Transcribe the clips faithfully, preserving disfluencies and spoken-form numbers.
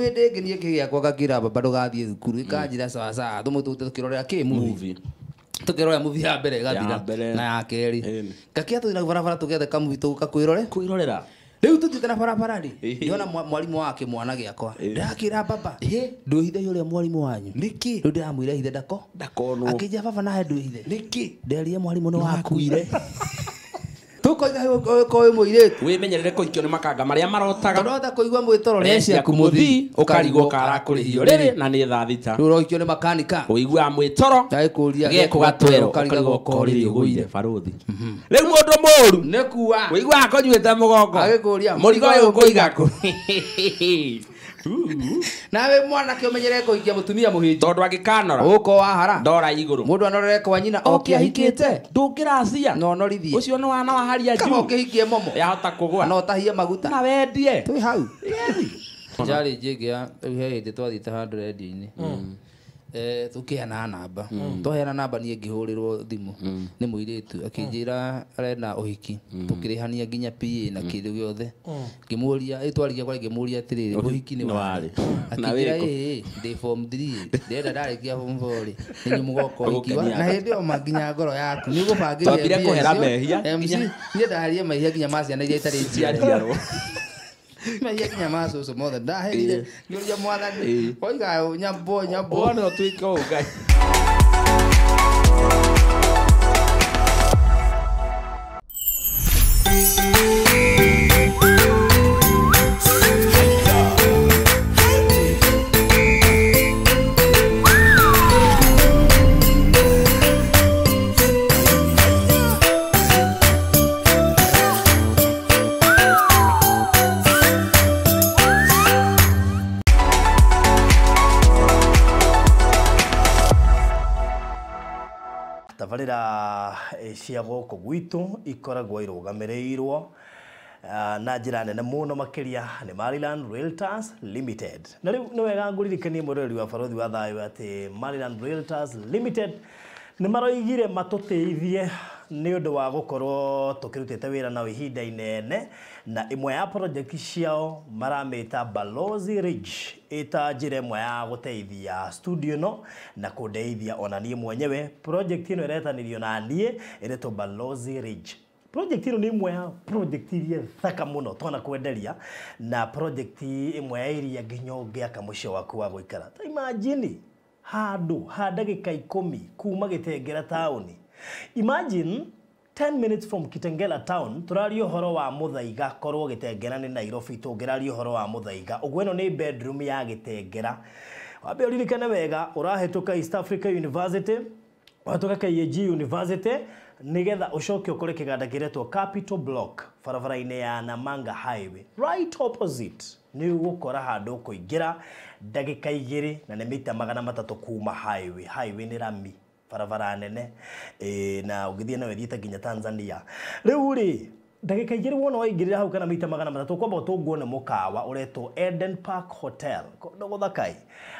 wende ngenie kigiakwa gakiraba bado gathie thukuru ikanjira sawa sawa thumutu tukirorera ki movie tukirorera movie ya mbere gathira na ya keri ngakia tu na barabara tugethe ka movie tuka kwirore kwirorera riu tutite na barabara ri yona mwarimu wake mwana giakwa ndakira baba he nduhithe yuria mwarimu wanyu niki ndu ndiramwire hithe dako dakono akija baba na nduhithe niki nderie mwarimu no wakuire tukoiga ko muiretu wimenyerere ko ikyo ni makanga maria marotaga ndota kuigwa mwitorore cia kumuthi ukarigo karakuririo riri na ni thathita ruro ikyo ni makanika uigwa mwitoro ta ikuria gekugatwero ukarigo koririo guire faruthi riu mundu muru nikuwa uigwa akonyuite mugongo agikuria murigo ukuiga ku nawe mwana ke umenyerere ko ikia mutumia muhiji tondu angikanora uko wahara ndora iguru mundu anorere kwa nyina okia hikite ndungiracia no norithie ucio no wana wa haria juu kamo kihikie momo yahota kugwa no tahie maguta na wendie twi hau jari jigia he de twa thita handle radio-ini eh tukiana namba tohera namba nie ngihurirwo thimu ni muiretu akinjira arena uhiki tukirihania nginya P A na kindu giothe ngimuria itwarigia kwa ngimuria atiriri uhiki ni wari akinjira eh they form three ndenda ndarikia form four ni mugoko ukiwa na hindi o maginya ngoro yaku ni gubangiria tobire kuhera mehia nginya nie ndaharie mehia nginya macia na itari njiarwo ma yake nyama so so moda dahe ndio jamaa ndani oiga nyambo nyambo ono twiko guys cia goko gwitu ikoragwo irugamereirwo na njira nene muno makiria ni Maryland Realtors Limited. Na riu ni wega nguririkanie murori wa Baruthi wa Thayu ati Maryland Realtors Limited ni maroigire matuteithie ni undu wa gukorwo tukirutite wira na ihinda inene na imwe ya project ciao marameta Balozirich eta njire mwe ya guteithia studio no na kudeithia onanie mwenyewe project ino iretanirio na nie iretwo Balozirich. Project ino ni mwe ya project iria thaka muno twana kwenderia na project imwe ya iria nginyonge akamucio waku wa guikara. Ta imagine handu ha dagika ikumi kuma Kitengela taoni. Imagine ten minutes from Kitengela town turario horo wa muthaiga korwo Kitengela ni Nairobi tungirario horo wa muthaiga ugweno ni bedroom ya Kitengela wabe uririkane wega urahituka East Africa University watoka K D H University nigetha ucoke ukore kiganda kiretwo Capitol Block barabara-ini ya Namanga Highway right opposite ni ugukora handu kuingira dagika igiri na ni mita magana matatu kuma highway highway ni rami barabara nene e, na ugithie na wethita nginya Tanzania riu ri dagika igiri wona waingirira hau kana mita magana matatu kwamba utungwone mukawa uretwo Eden Park Hotel kondo guthakai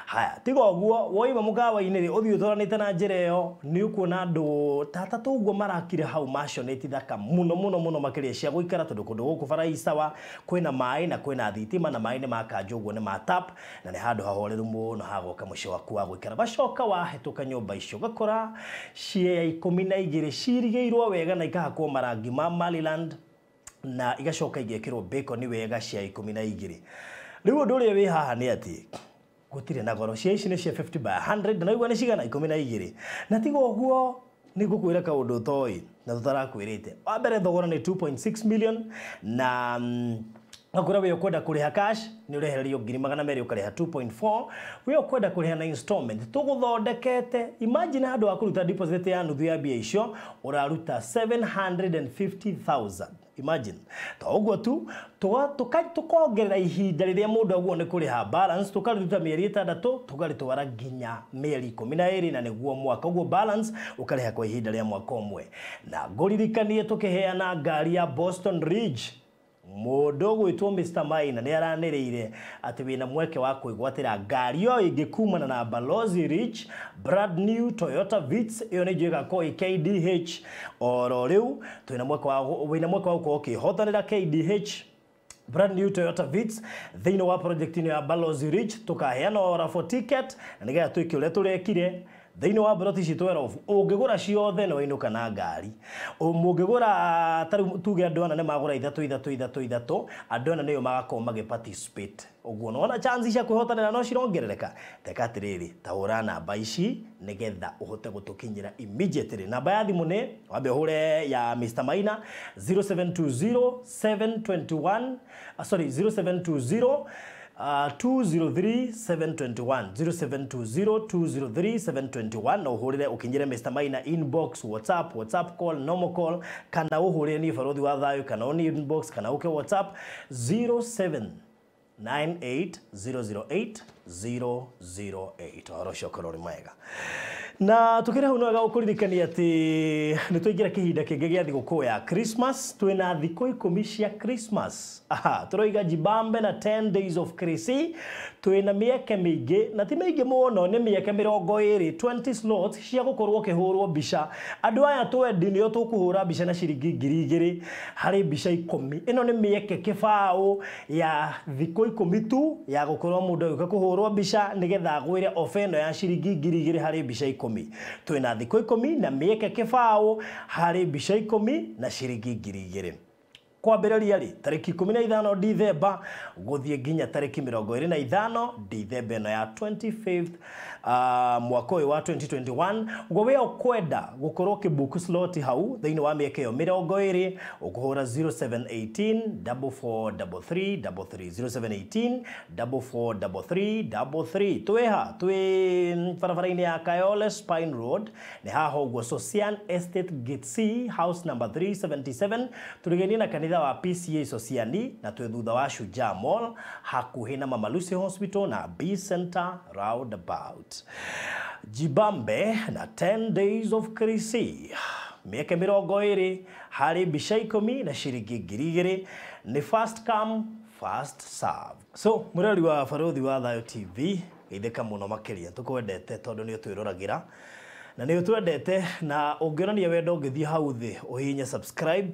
haya tigo guo woima mukawa iniri uthio thoranite na njireyo ni ukuona ndu tata tuguo marakire hau mashoneti thaka muno muno muno makiria cia guikara tondu kundu guku baraicawa kwina mai na kwina thitima na mai ni makanjuguo ni matap na ni handu hahoreru muno hagoka mucio waku wa guikara bacoka wahetuka nyumba icio gakora cia ikumi na igiri cirigeirwo wega na ikahakwo marangi ma Maryland na igacoka igekirwo bacon wega cia ikumi na igiri riu ndu ri wi haha ni ati gutire na goro cia ici ni cia fifty by one hundred na igwa ni cigana ikumi na igiri na tigo guo ni gukwira ka undu toi na tutarakwirite wa mbere thogora ni two point six million na um, akora we okwenda kuriha cash ni urehererio ngiri magana meri ukareha two point four we okwenda kuriha na installment tuguthondekete imagine handu wa kuruta deposit ya nuthu ya mbia icio uraruta seven hundred fifty thousand imagine taogwa tu tuka tukongerera ihinda riria mundu aguo ni kuriha balance tukaruta mieri itandatu tugaritwara nginya mieri ikumi na iri na niguo mwaka uguo balance ukareha kwa ihinda ria mwaka umwe na nguririkanie tukiheana ngari ya Boston Ridge Mudo gwitwo Mister Maina ni aranireire ati wina mweke wa kuigwatira ngari yo ingikumana na Balozirich brand new Toyota Vitz iyo ni njega ko K D H oro riu twina mweke wa wina mweke wa ko kihotanira K D H brand new Toyota Vitz thini wa project ni ya Balozirich tukaheana ora for ticket na ngiya twikule turekire thini wa British twelve ungigura ciothe no inuka na ngari umungigura tuge andu ana ne magura ithatu ithatu ithatu ithatu andu ana niyo magakoma ge participate uguo naona chance cia kwihotana no cirongerereka teka tiriri taura namba ici nigetha uhote gutukinyira immediately namba ya thimu ni wambe hure ya mister Maina zero seven two zero seven two one uh, sorry zero seven two zero Uh, two zero three seven two one zero seven two zero two zero three seven two one na uhurire ukinyire mister Maina inbox WhatsApp WhatsApp call normal call kana uhurire ni Baruthi wa Thayu kana oni inbox kana uke WhatsApp zero seven nine eight zero zero eight zero zero eight orosho korori mega na tukira huno ga ukuririkania ati nitwingira kihinda kingi gia thiguku ya Christmas twina thiko ikumi cia Christmas aha turoiga jibambe na ten days of Christmas twina mieke mingi na ti mingi muno ni mieke mirongo iri twenty slots cia gukorwo kihurwo bisha andu aya twendi ni tukuhura bisha na shiringi ngiri igiri hari bisha ikumi ino ni mieke kifao ya thiko ikumi tu ya gukorwo mundu ukuhurwo bisha nigetha gwire ofeno ya shiringi ngiri igiri hari bisha ikumi twina thiko ikumi na mieke kifao hari bisha ikumi na shiringi ngiri igiri kwambiriria ri tariki kumi na ithano Dithemba guthie nginya tariki mĩrongo ĩĩrĩ na ithano Dithemba no ya twenty-fifth uh, mwaka wa twenty twenty-one gwe ukwenda gukorwo kibuku slot hau thini wa mieke yo mĩrongo ĩĩrĩ ukuhura zero seven one eight four four three three three zero seven one eight four four three three three tweha twi barabara-ini ya Kayole Spine Road ni haho gwo Social Estate Gate C house number three seventy-seven turigeni na kanitha wa P C A Sociani na twethutha wa Shujaa Mall hakuhi na Mama Lucy Hospital na B Center roundabout jibambe na ten days of Christmas mieke mirongo iri hari bisha ikumi na shiringi ngiri igiri ni first come first serve so murari wa Baruthi wa Thayu T V geitheka muno makiria tukwendete tondu ni twiroragira na ni twendete na ungironia wendo ngithie hau thi uhinya subscribe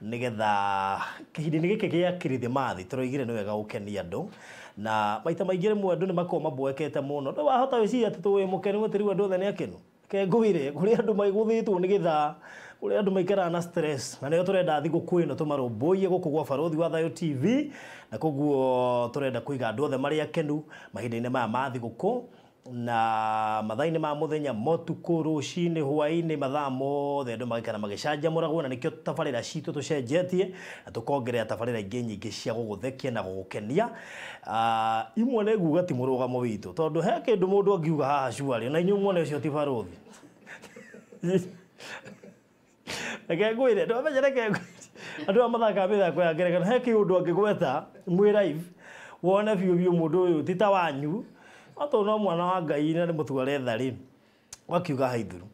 nigetha kihindi giki gia Kirithimathi turoigire ni wega gukenia andu na maita maingire mu andu ni makoma boekete muno no wahota wiciria tutuwe mukeni wetiri andu thani akenu ke nguire kuri andu maiguthitwo nigetha kuri andu maikara na stress na ni turenda thi gukwino tumarumbuye guku gwa Baruthi wa Thayu T V na koguo turenda kuiga andu othe mari akenu mahinda-ini maya mathi guku na mathaini ma muthenya motuku rucini hwaini mathaa mothe andu magikana magicanjamuragwo na nikio tabarira citu tucenjetie na tukongerera tabarira ingi nyingi cia guguthekia na gugukenia imwe ne nguga ti murugamo witu tondu he kindu mundu angiuga haha cuari na inyu mwone ucio ti Baruthi agegwire ndo abejereke andu amathaka mithako ya ngerekano he kindu angigweta mwi live wona biu biu mundu uyu ti ta wanyu ato no mwana wa ngai na muthuare thari wakiuga haithuru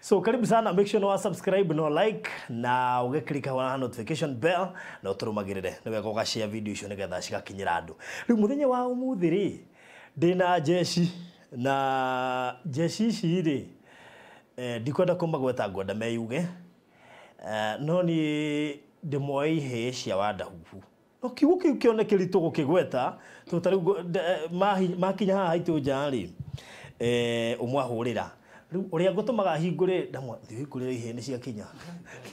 so karibu sana make sure no subscribe no like na uge click on notification bell na uturumagirire ni wega uga share video icio nigetha cigakinyira andu riu muthenya wa umuthi ri ndina jeshi na jeshi ici ri ndikwenda kumba gweta ngwenda meyuge no ni ndimoi he cia wandahuhu Oki woki ukiona kilitu gukigweta tutariu makinya haha itu njari eh umwahurira uria ngutumaga hingure ndamwa thikurira ihene cia kinya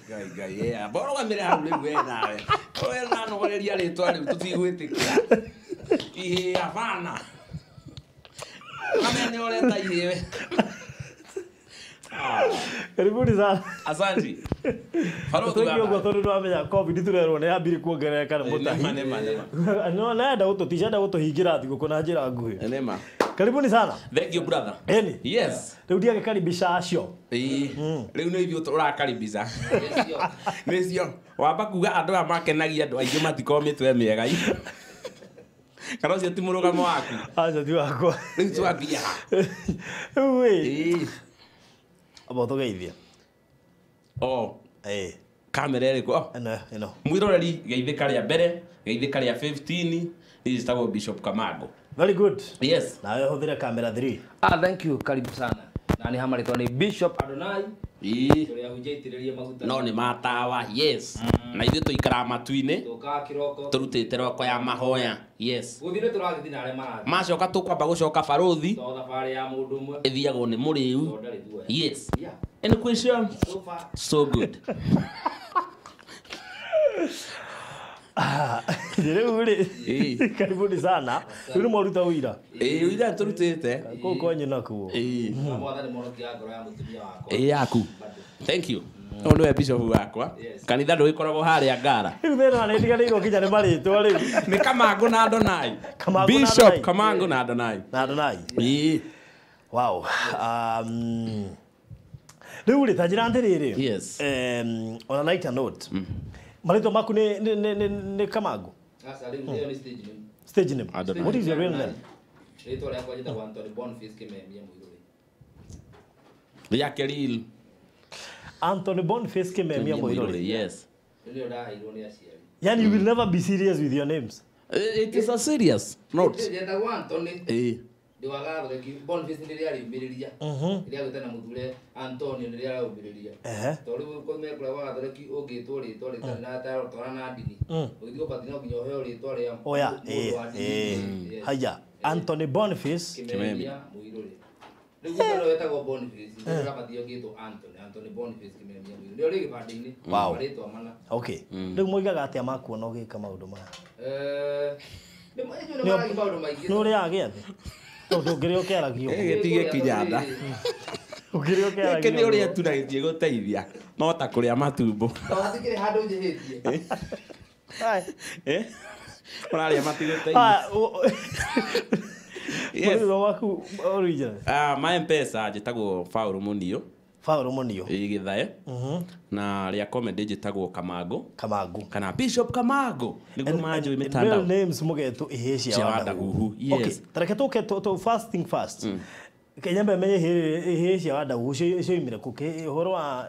gai gai yeah boro gamira haru riu enawe wena no goreria ritwa riu tutigwitikira ihe avana amene oreta iwe Karibuni sana. Asante. Baruthi wa Thayu ndio amenya COVID turerwo ni ambiri kuongereka na mutahi. Nema nema nema. No na nda uto tijada uto hingira thiku kuna njira nguhi. Nema. Karibuni sana. Thank you brother. Eni. Yes. Riu ndiage karibisha acio. Eh. Riu no ithu turakaribisha. Nesio. Nesio. Wamba kuga andu amakenagia andu aingi matikomite miega. Kana cio ti murugamo waku. Acio ti wakwa. Riu twambia. Wei. Abo tugeithia. Oh, eh kamera iri ko. Ano, ano. Mwiroreri geithika ria mbere, geithika ria fifteen, izitago Bishop Kamago. Very good. Yes. Nawe huthira kamera three. Ah, thank you. Karibu sana. Na ni hamaritwa ni Bishop Adonai. no ni matawa yes mm. na ithu tuikara matuine turutite roko ya mahoya yes guthire turathithina are marathi macoka tukwamba gucoka baruthi to thabari ya mundu mwe ithiago ni muriu yes yeah. Any question so far so good ah ndireu ri karibuni sana uri moruta uira eh uira turutite ko ko nyina kuo eh mwatha ni moroki ya ngoro ya mutumia wako eh yaku thank you ono ya piso wakwa kanitha ndu ikoragwo hari angara ri thera ni ndigarirwo kinya ni maritwa ri ni Kamangu na Adonai Bishop Kamangu na Adonai na Adonai eh wow um riu ri tajira ndiriri yes um on a lighter note Marito Maku ne ne ne ne Kamangu. Sasa leo ni stage name. Stage name. What is your real name? Rito la kwaje ta Anthony Boniface kime mie muiruri. Dia Keril. Anthony Boniface kime mie muiruri. Yes. Leo da ironia siari. Yani you will never be serious with your names. It is a serious note. Dia ta Anthony. Eh. Diwaga de Boniface ndiria rimbiriria. Mhm. Dia gutana muthure Anthony ndiria rimbiriria. Eh. Toribu ko me kula wa thereki ungitwo ritwa ritana ta rotwana na ndini. Ugithigo patino kinyo hoyo ritwa ria. Oya. Eh. Haya. Anthony Boniface kimemia muiruri. Nigutalo wetago Boniface ndiria patio ngitwo Anthony. Anthony Boniface kimemia muiruri. Ndio rigi badini. Wow. Ritwa mana. Okay. Riu moigaga atia makuona ugika maundu maya. Eh. Ndio majo na mara maundu maingi. No ria agiathe. Todo creo que era guio. Eh, tige kinyanda. O creo que era. Que ni ore tu na Diego teithia. No ta kuria matumbo. Tawathikire handu njihitie. Eh? Eh? Oraria matige teithia. Ah, yes. Uri waku orija. Ah, my M-Pesa jitagwo Faulu Munio. Faulu Munio. Igithae. Mhm. Na ria comment jitagwo Kamangu. Kamangu. Kana Bishop Kamangu. Niguo majo imetanda. Real names mugetu ihecia wa Ndaguhu. Yes. Okay. Tareke tuke to fasting fast. Kenyamba menye ihecia wa Ndaguhu cio imire kuke horo wa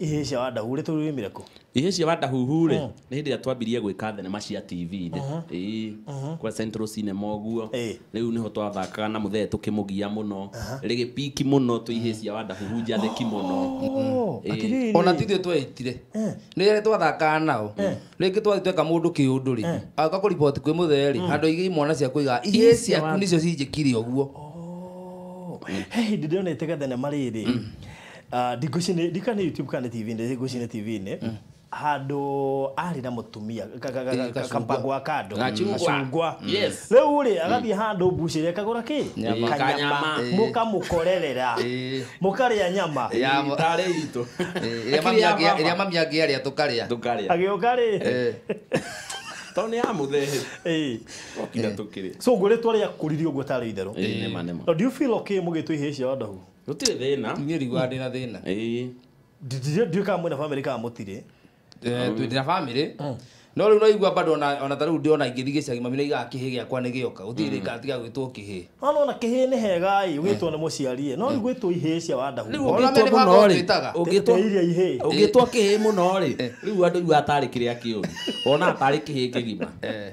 ihecia wa Ndaguhu ritu imire ku. Ihecia wa Ndaguhu ri ni hindi twambirie gwika thenema cia T V ni. Eh. Kwa Central Cinema guo. Riu niho twathakaga na muthe tukimugia muno. Rigi piki muno tu ihecia wa Ndaguhu ja theki muno. Ona tithio twetire. Ni ri twathakaga nao. Rigi twatweka mundu kiundu ri. Aka ku report kwi muthe ri. Andu igi mwana cia kuiga ihecia ku nicio cinjikire uguo. Hey, did you take the mariri? Ah, digushine dikana YouTube kana T V ne digushine T V ne hado ari na mutumia kampagwa kado acungwa yes leo uri agathi hado bucire kagura ki kanyama mukamukorerera mukaria nyama itare ito iria mamia iria mamia giaria tukaria tukaria agiukari Tone amuthe eh okina tukire so ngore twaria kuririo ngotare idero eh nema nema do you feel okay mugitu ihecia wa Ndaguhu rutire thina ngirigwa ndina thina eh did you come with a family kama mutire eh twina family no riu no igwa bado ona ona taru ndiona ingithigicia gimamira iga kihi giakwa ni gioka uthire ka tiga gwitwo kihi ona ona kihi ni hega i gwitwo ni muciarie no riu gwitwo ihecia wa Ndaguhu gwitwo no ri ugitwo iria ihi ugitwo kihi muno ri riu andu igwa tarikire akiu ona atarikire ngigima eh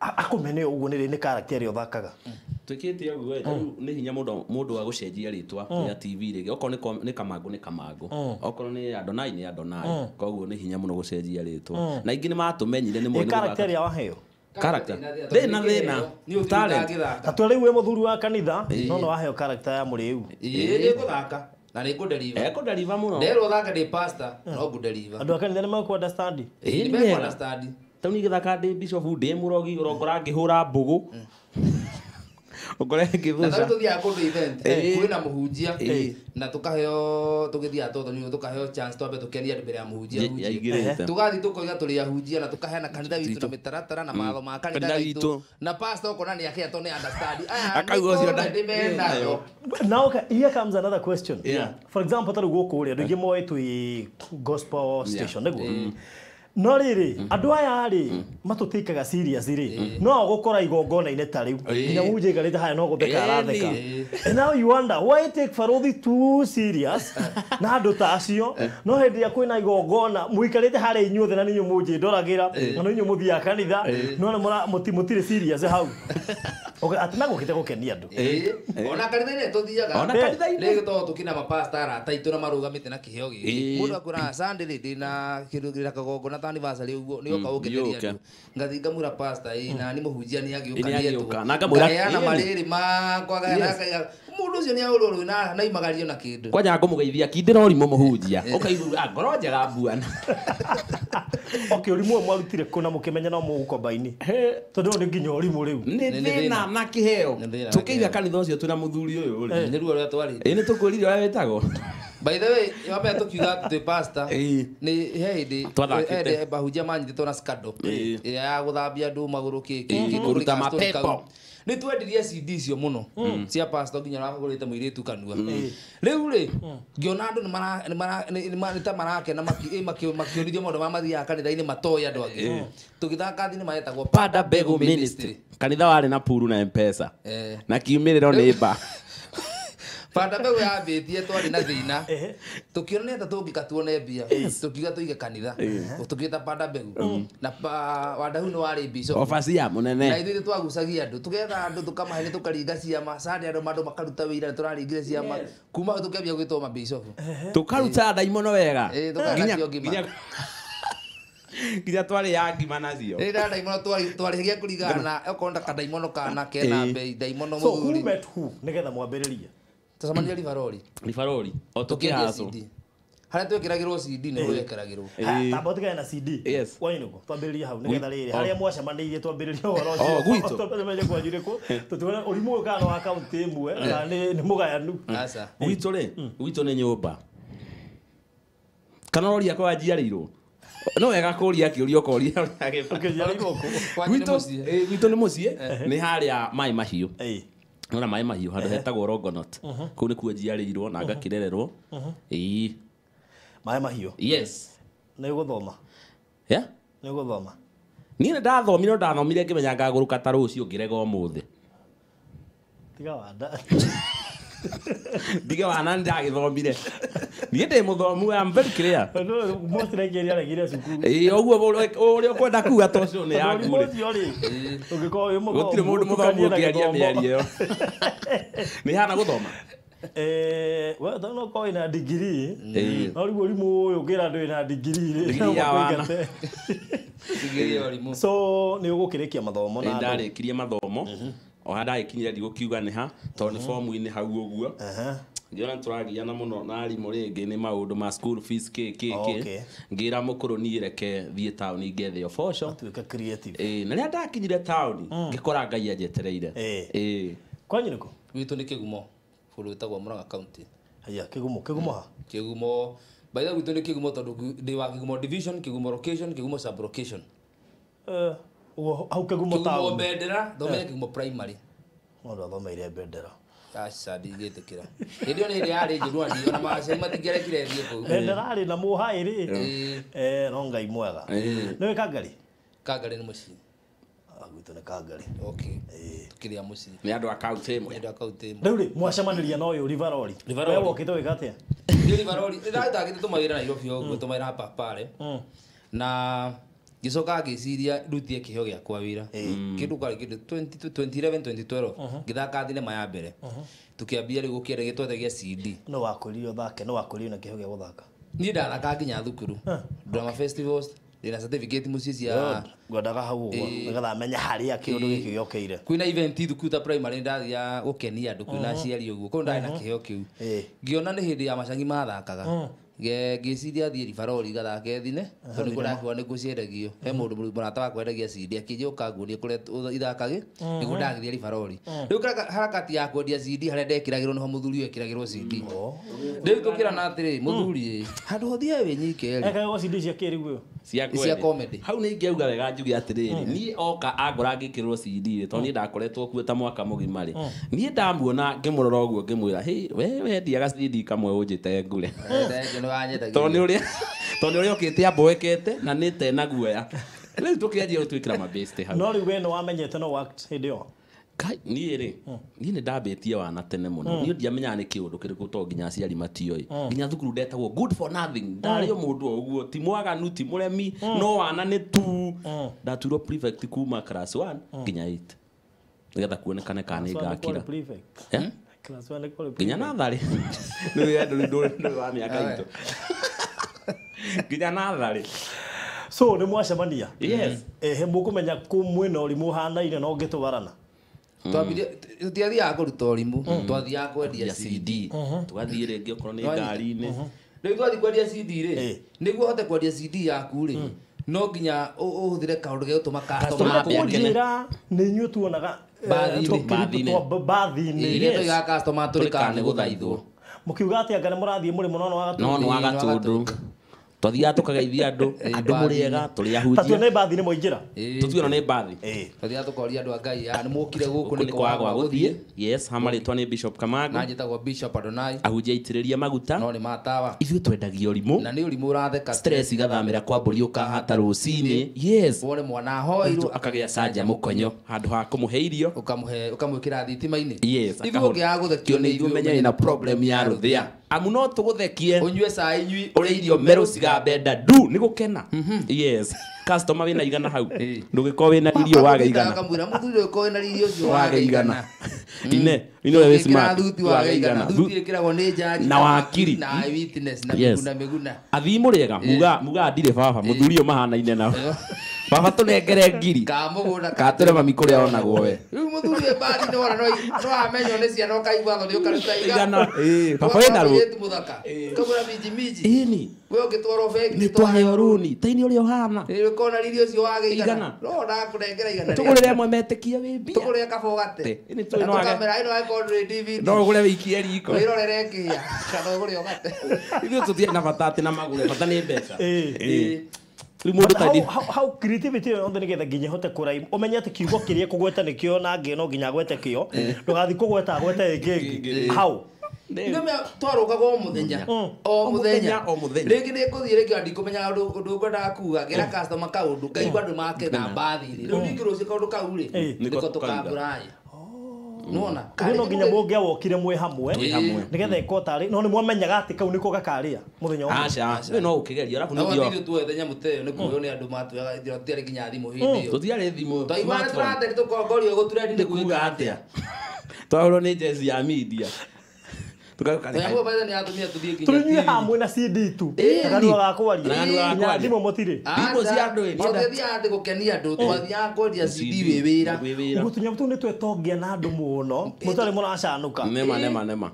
akumene uguo ni ni character ri uthakaga twikite uguo ni hinya mundu mundu wa gucenjia ritwa ya T V ri okoro ni Kamangu ni Kamangu okoro ni Adonai ni Adonai koguo ni hinya muno gucenjia ritwa na ingi ni matumenyire ni mwene character ya waheo character thena thena ni talent atwariwe muthuru wa kanitha no no aheo character ya muriu ii guthaka na ni good deliver eko deliver muno ndero thaka de pastor no good deliver andu akanitha ni maku understand ii ni understand tauni githaka de bishop de murogi urongora ngihura mbugu ukore ngithuca na tuthia kundu event kwina muhunjia na tukaheo tugithia toto ni tukaheo chance twambe tukenia ndu mbere ya muhunjia tugathi tukoiga turi ahunjia na tukaheana kanitha witu na mitaratara na matho ma kanitha witu na pastor ukona ni akia to ni understand akauga cio ndayo now here comes another question for example tarugo kuria ndu ngimoe tu gospel station ndugo No riri, andu aya ri matutikaga serious ri. No gukora igongona ine ta riu. Ina uje gareta haya no gubeka ratheka. And now you wonder why take Baruthi too serious? Na andu ta acio no hindi ya kwina igongona muikarite hari inyuthe na ninyu muje ndoragira na ninyu muthia kanitha no na mura mutimutire serious hau. Okay, atna gukite gukenia andu. Ona kanithaine tuthiaga. Ona kanithaine leto tukina mapasta ra taitu na marugamite na kiheo gi. Mundu akura Sunday dina kirugira kagongona anniversary uguo ni oka ugetheria ngathinga mura pasta ina ni muhunjia ni agiuka na ngamura na mariri ma kwaga na kaiga mundu cio ni aururu na na imagario na kindu kwanja ngumugeithia kindira urimo muhunjia ukaigura ngoro njega buana okay urimo mwarutire kuna mukimenya no mugukombaini tondu ni nginya urimo riu ni thina na kiheo tukiiga kanitha ucio tuna muthuri uyu ri ni ruo ria twari ni tukurire wa wetago. By the way, you have to that the pasta. Hey, hey, Bahujaman, ni twedirie C D cio muno cia pastor nginya aragurite muiritu kanua riu ri ngiona andu ni manita marake na maki maki makiurithio mundu ma mathia kanithaini matoya andu angi tugithaka thini maetagwo Pada Bego Ministry kanitha wari na puru na M-Pesa na kiumiriro ni ba Pada Bego ya bitie twari na thina tukioneta ta tungika tuone bia tukiga tuige kanitha tukita Pada Bego na wadahu ni wari bico ofasia munene na ithu twagucagia andu tugetha andu tukamahe tukaringa ciama sande andu mandu makaruta wira turarigire ciama kuma tukebia gwitwo mabico tukaruta daimono wega nginya Giza twari ya gimanazio. Ida daimono twari twari higia kurigana okonda kadaimono kana kena be daimono muthuri. So who met who nigetha mwambiriria Tasamania Livaroli. Livaroli. Otokihaso. Haria twekiragirwo C D ni wekiragirwo. Ta botiga na C D. Yes. Wainoko. Twambiriria hau nigetha riri. Haria mwacamanirie twambiriria woro ucio. Oh, gwito. Twambiriria kwa juriku. Tutwona urimu gano wa account imwe na ni mugayanu. Asa. Gwito ri. Gwito ni nyumba. Kana roria kwa jiarirwo. No wega kuria kiurio koria ukijariko. Gwito eh gwito ni mucie ni haria mai mahiu. Eh. Ona mai mahiu handu hetagwo Rogonot ku ni ku njiarirwo na ngakirererwo ii mai mahiu. Yes, na guthoma ya na guthoma ni na ndathomire ndathomire ngimenya ngaguruka ta rucio ngirega umuthi tiga wanda tiga wana ndagithomire ni ndi muthomu. I'm very clear no most like area area sukuru ii oguo uri kwenda kuga tocio ni yaku ri ungiko yu mugo gutire mundu muthomu ngiaria miarie yo ni hana guthoma eh we don't know ina degree no riu rimu uyu ngira ndu ina degree ri so ni ugukirikia mathomo na ndarikirie mathomo ohada ikinyira ndigukiuga ni ha to ni form ini hau uguo Giona turagia na muno na arimu ringi ni maundu ma school fees k k k ngira mukuru ni reke thie town ngethe ofosho atuika creative eh na ria ndakinyire town ngikora ngai ajetereire eh kwanyu niko witu ni Kigumo fulu itagwa Muranga county haya Kigumo Kigumo ha Kigumo baida witu ni Kigumo tondu ndi wa Kigumo division Kigumo location Kigumo sub location eh au Kigumo town Kigumo bedera domene Kigumo primary mondo domene bedera Asha digete kira. Ndio ni riari njirwa ndio na macema tigere kire thie ku. Ndarari na muhai ri. Eh no ngai mwega. Niwe Kangari. Kangari ni muci. Agwito na Kangari. Okay. Eh tukiria muci. Ni andu account imwe. Ni andu account imwe. Ndio ri mwacamaniria no yu Livaroli. Livaroli. Wewe ukitwe gatia. Ndio Livaroli. Ndio ndagite tumawira na Nairobi ogu tumawira papare. Na gicoka ngiciria ndutie kiheo giakwa wira kindu kari kindu twenty eleven twenty twelve ngithaka thine maya mbere tukiambia rigu kiere gitwethe gia C D no wakurio thake no wakurio na kiheo gia guthaka ni ndathaka nginya thukuru drama festivals ndina certificate mucici ya ngwendaga hau uguo nigetha menya haria kindu giki giokeire kwina event thukuru ta primary ndathia gukenia andu kwina ciari uguo kondu ndari na kiheo kiu ngiona ni hindi ya macangi mathakaga ge giciria thiri Livaroli gathake thine tondu kurakwa ni guciendagio he mundu murata wa kwendagia C D akijuka nguni kure ithakagi nigu ndagiria Livaroli riu harakati ya kwendia C D haria ndekiragirwo no muthuri ekiragirwo C D riu tukira na atiri muthuri handu hothie winyike ri ekagwo C D cia kiri guo cia comedy hau ni ngeuga wega njugi atiri ni oka agora ngikirwo C D to ni ndakoretwo kuota mwaka mugima ri ni ndamuona ngimurora uguo ngimwira hey wewe ndiaga C D kamwe unjite ngure Tony uria Tondo leo kete aboekete na nete na guoya. Leo tukiaje tuikira mabeste hau. No riwe no wamenyete no worked hedio. Kai ni ri. Ni ni dabetie wana tene muno. Ni ndiamenya ni kiundu kiriku to nginya ciari matioi. Nginya thukuru ndetagwo good for nothing. Dari mundu oguo ti mwaganu ti muremi no wana ni tu. Ndaturo prefect kuma class one nginya eight. Ngetha kuonekane kana ngakira. Eh? Class one ko prefect. Nginya nathari. Ni yendo ni ndu wa miaka ito. Nginya nathari. So ni mwacemania. Yes. Ehe mukumenya ku mwina urimu hana ire no ngitubarana. Tuathiaga kuruta urimu, twathiaga kwendia C D, twathire rege okorwo ni ngari-ini. Riu twathi kwendia C D ri, niguo hote kwendia C D yaku ri, no nginya uhuthire kaundu ge utuma customer kwendia. Ni nyu tuonaga bathi-ini, bathi-ini. Ire tuiga customer turi kana guthaithwo. Mukiuga ati anga ni murathie muri muno no wagatu. No no wagatundu. Twathiaga tukageithia andu, andu muriega, turi ahunjia. Tatu ni bathi ni moingira. Tutuona ni bathi. Twathiaga tukoria andu a Ngai, ani mukire guku ni kwagwa guthie. Yes, hamari twani Bishop Kamago. Na njitagwo Bishop Adonai. Ahunjia itiriria maguta. No ni matawa. Ithu twendagia urimu. Na ni urimu uratheka. Stress igathamira kwa mburi ukahata rucini. Yes. Wore mwana hoiru akagia sanja mukonyo. Handu ha kumuhe irio. Ukamuhe ukamwikira thitima-ini. Yes. Ithu ngiaguthakia ni ithu menya ina problem ya ruthia. Amuno tuguthekie unywe sai nywi ore irio meru sigabenda du nigukena. Yes, customer wina igana hau ndugiko wina irio waga igana kamwira muthuri uko wina irio cio waga igana ine ine we smart waga igana thuti ikiragwo ni jari na wakiri na witness na miguna miguna athi muriega muga muga ndire baba muthuri o mahana ine nao baba tunengere ngiri kamuguna katere mami kuria onagwo we riu muthuri e bari ni wona no no amenyo ni ciana ukaigwa thori ukaruta igana eh baba wina ru kamura miji miji ini we ugitwaro fake ni twayo runi taini uri ohana ni kona ririo cio waga igana no ndakunengera igana tugurire mwe metikia we bia tugurire kabogate ini tu no kamera ino ikondre T V no gure wikie riko wirorere kia kana gure ogate idio tutie na batati na magure batani mbeca eh How how creativity on the nigga nginya hote kurai umenyete kiugo kirie kugweta nikio na ngi no nginya gwete kio ndugathi kugweta gwete ngi how ngame twaruga go muthenya o muthenya o muthenya ringi nikuthire ngi andi kumenya ndu ndu ngwenda kuga ngira customer kaundu ngaigwa ndu make na bathi ri ndu ngiruci kaundu kau ri niko tukaburai nona no nginya mungia wokire mwe hamwe nigetha ikotari no ni mwamenyaga ati kau niko gakaria muthenya wa acha acha no ukigeria rafu ndio ndio tu ethenya muteo ni kuyo ni andu matu ya tiari nginya thimu hindi tutiari thimu twaiwa trade tukongorio guturedi ni kuinga atia twaro ni jezi ya media tukakale hapo baada ni atumia tuthie nginya tuthie hamwe na C D tu nganwa gakwaria nganwa thimu mutire thimu cia andu ni tuthia ati gukenia andu twathia kwendia C D we wira gutunyabutu ni twetongia na andu muno mutare muno acanuka nema nema nema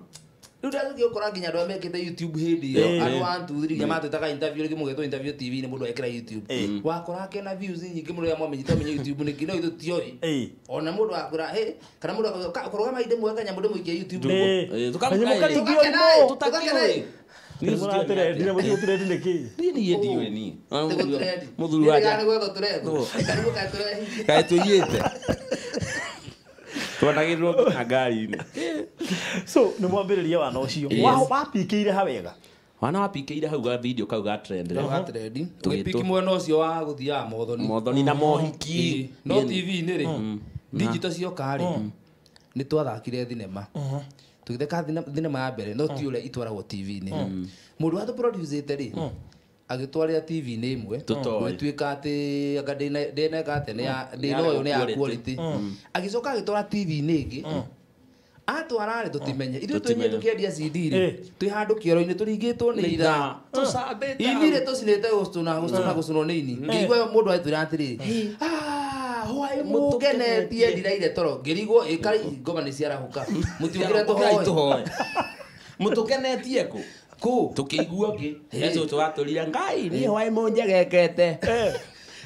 ndu ndagio kora nginya andu amekite YouTube hindi yo andu one two three jamaa twitaga interview ngi mugeto interview T V ni mundu ekira YouTube wakora kena views nyingi mundu ya mwamenyita menya YouTube ni kino ithu tioi ona mundu akura he kana mundu akora maide mwaka nyamundu muikia YouTube tukamukari tutakiroi ni tutire ndire muthi utire ndire ki ni ni yediwe ni muthuru waja ni gwetho turetho karibu katurehi kaituyite twanagirwo na ngari-ini so ni mwambiriria wana ucio wapikiire ha wega wana wapikiire hau ga video kau ga trend ga trend tugipiki mwena ucio wa guthia mothoni mothoni na mohiki no T V ni ri digital cio kari ni twathakire thinema tugitheka thinema ya mbere no ti ure itwaragwo T V-ini mundu wa tu producete ri agitwaria T V-ini imwe gwituika ati anga ndene gate ni ya ndinoyo ni ya quality agicoka agitwara T V-ini ingi atwarare tutimenye ithu twenye tukiendia C D ri twi handu kioro-ini turingitwo ni itha tusabeta inire tucinete gustuna gustuna gucuno ni ini ngigwa mundu aitwira atiri hoai mugene tie ndiraire toro ngirigwo ikari ngoma ni ciarahuka mutiukire tuhoe mutukenetie ku ko tukigua ngi yeso twaturira ngai ni hoai munjegekete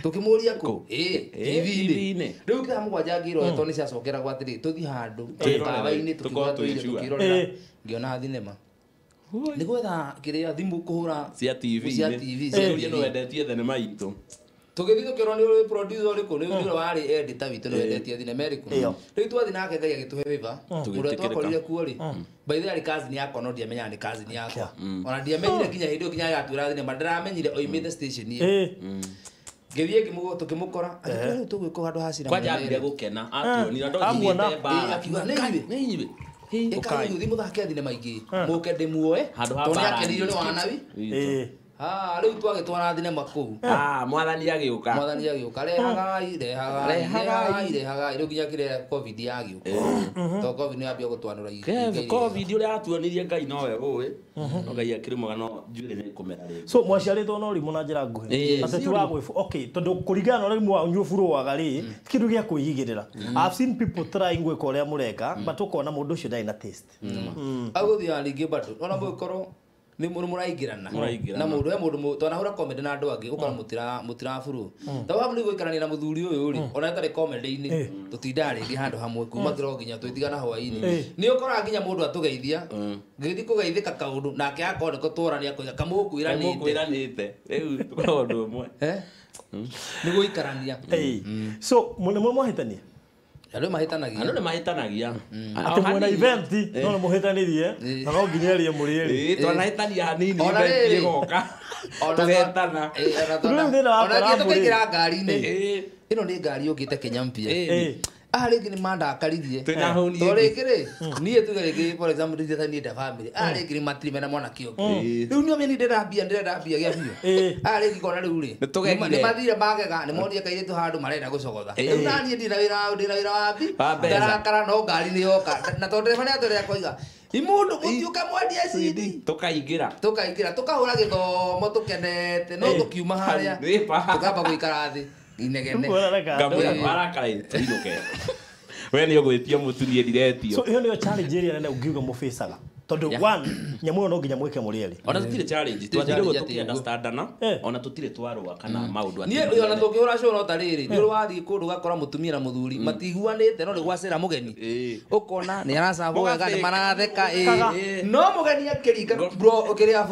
tukimuria ko eh T V-ini riu kira mugwanja ngiro eto ni ciacokera gwatiri tuthi handu tukawaini tukirorera ngiona thinema nigwetha kiria thimu kuhura cia T V cia T V cia uri no endetie thenema itu Tugithitho kironi uri produce uri ku ni uri wari editor bitu ni endetia thine meriku ri twathi nake Ngai agituhe favor tugitikirika kuori by the way kazi ni yako no dia menya ni kazi ni yako ona dia menyire kinya hindu kinya yatura thine madara menyire oimite station ye ngithie ngimugo tukimukora ati tugwiko handu hasira kwaja ambire gukena atuoni ndo hinyite ba akiwa nini hi ukai yuthi muthake thine maingi muke ndimuoe toni akenirio ni wanawi eh ah riu twagitwara thine makugu ah mwathani agiuka mwathani agiuka rehagai rehagai rehagai rehagai riu nginya kire covid yagiuka to covid ni ambia gutwanura igi covid uri atuonirie Ngai no we guwi no Ngai akirimwaga no jure ni kumera ri so mwaciarithwo no ri muna njira nguhe atatu wa gwifu okay tondu kuringana no ri mwa nyufuru waga ri kindu gia kwihigirira I've seen people trying gwika uria mureka but ukona mundu ucio ndari na taste aguthia ringi bado ona mwikoro ni muraigirana na mundu we mundu twanahura comment na andu angi ukora mutira mutira furu ta wa mundu ikarania na muthuri uyu ri ona tari comment ini tutinda ringi handu hamwe kuma thiro ginya twitigana hawaini ni ukora ginya mundu atugeithia ngithi kugeithika kaundu nake akone ko twarania ko kamukuirani mukuiranite riu tukora undu mwe eh ni guikarania so munemo mohitania Alo mahitanagia. Alo mahitanagia. Ati mwana eventi no muhitanirie na no nginyerie murieri. Eh twanahitania hanini eventi igoka. Tugetana. Ona gitukigira ngari-ini. Ino ni ngari ungite kinyampia. Ah ringi ni manda akaririe. To ringi ri nie tuge ringi for example ndithani nda family. Ah ringi ni matrime na mwana kiongo. Riu ni omeni ndira mbia ndira mbia gia biu. Ah ringi kona riu ri. Ni mathire magega ni morie kaire tu handu marenda gucogotha. Riu nani ndira wira ndira wira wapi. Ndarakara no ngari ni yoka. Na to ndire fane atore akoiga. Imundu gutiuka mwendia C D tukaigira tukaigira tukahura githomo tukenete no tukiuma haria. Tukamba guikara thi. Inegene ngabira baraka ite idoke we ni ogwetia muturi ediretio so hiyo ni challenge ile na ugiuga mufisaga tondu one nyamuno no nginya mweke murieli ona tutire challenge twatire gutukia understandana ona tutire twarwa kana maundu ati ni ona tukihura show no tariri ni urwathi kundu gakora mutumia na muthuri matiguanite no rigwacira mugeni ukona ni arasavoga gani maratheka no mugeni akirika bro ukiria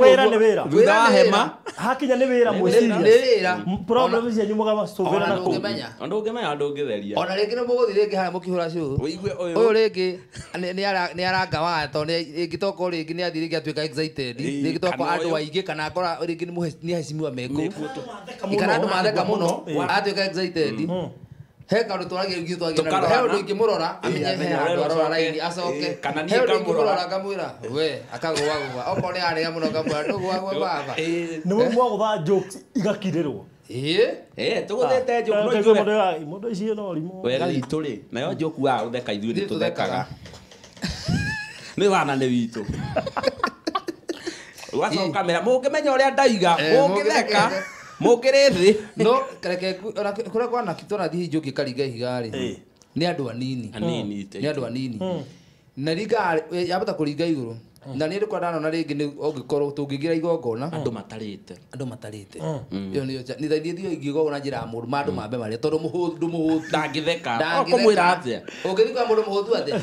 wera ni wera thutha wa hema hakinya ni wera mwiciria ni wera problems ya nyumaga masovera na kumenya ona ungemenya andu ungetheria ona ringi ni muguthi ringi haya mukihura show uigwe uyu ringi ni aranga wa ne gitoko ringi ni athiri gatuika excited ringi toko andu aingi kana akora ringi ni muhe ni hacimu ameko kana andu matheka muno atuika excited he kandu twaragia ringi twagira he ndu ingimurora amenye arora ringi acoke kana ni kamurora kamwira we akagwa gwa okore ari amuno kamwira ndu gwa gwa baba ni mwa gwa jokes igakirerwo eh eh tuguthete joke no joke mundu icio no rimo wega lituri nayo joke wa utheka ithu ni tuthekaga ni wana ni witu waso kamera mukimenya uria ndaiga mukitheka mukirithi no kareke kura kwana kitora thi njuki karinga higari ni andu anini anini ni andu anini na riga yabata kuringa iguru na ni ndikwa ndano na ringi ni ungikorwo tungigira igongona andu matarite andu matarite iyo ni ni thaithi thio ingigona njira muru mandu mambe mari tondu muhundu muhundu ndangitheka okumwira atia ungithika muru muhundu atia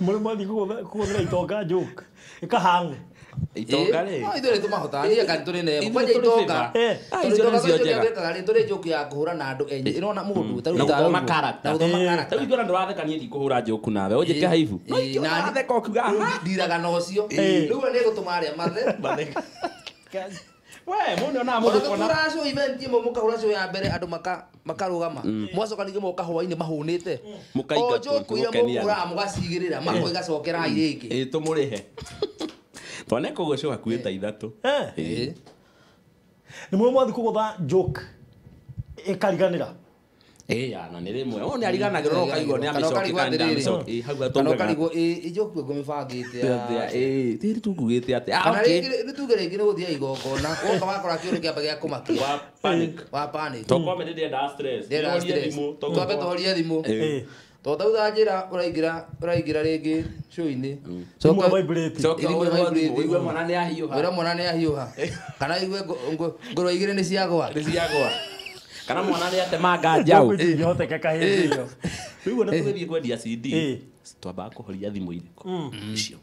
muru mathi kuguthira itonga joke ikahanga itonga ri no idore tumahotania kandi turine mfanya itonga itonga cio njega ri turi joke ya kuhura na andu enye irona mundu taru taru ma character taru igora ndu wathekanie ndi kuhura joke nawe unjike haivu na atheka okuga ndiraga nocio riu ni gutumaria mathe we muno na muno kona rasho event imo mukahurasho ya mbere andu maka makarugama mwacoka ningi moka hwaini mahunite mukaiga tukukenia mukura mugacigirira makoigacokera iriki e tumurihe tone ko gocho akuita ithatu eh ni mwe mwathi kugotha joke ikariganira eh ya na nire mwe one ariganagiro no kaigwo ni amicokika ni amicoki hau atonga kaigwo i joke ngo mifangite ya eh tiri tugugite ati ah okay ni tugerenge ni guthia igongona woka wakora kiuri kiamba gia kumakia wa panic wa panic to comedy ndi nda stress ndi thimu to kwabe tohoria thimu eh to thauda njira uraigira uraigira ringi show-ini coka vibrate igwe vibrate igwe mwana ni ahiuha wira mwana ni ahiuha kana igwe ngoro igire ni ciagwa ni ciagwa kana mwana ni atemanga njau ihotekeka hindio riu ona tugerie kwendia C D twamba kuhoria thimu iriko icio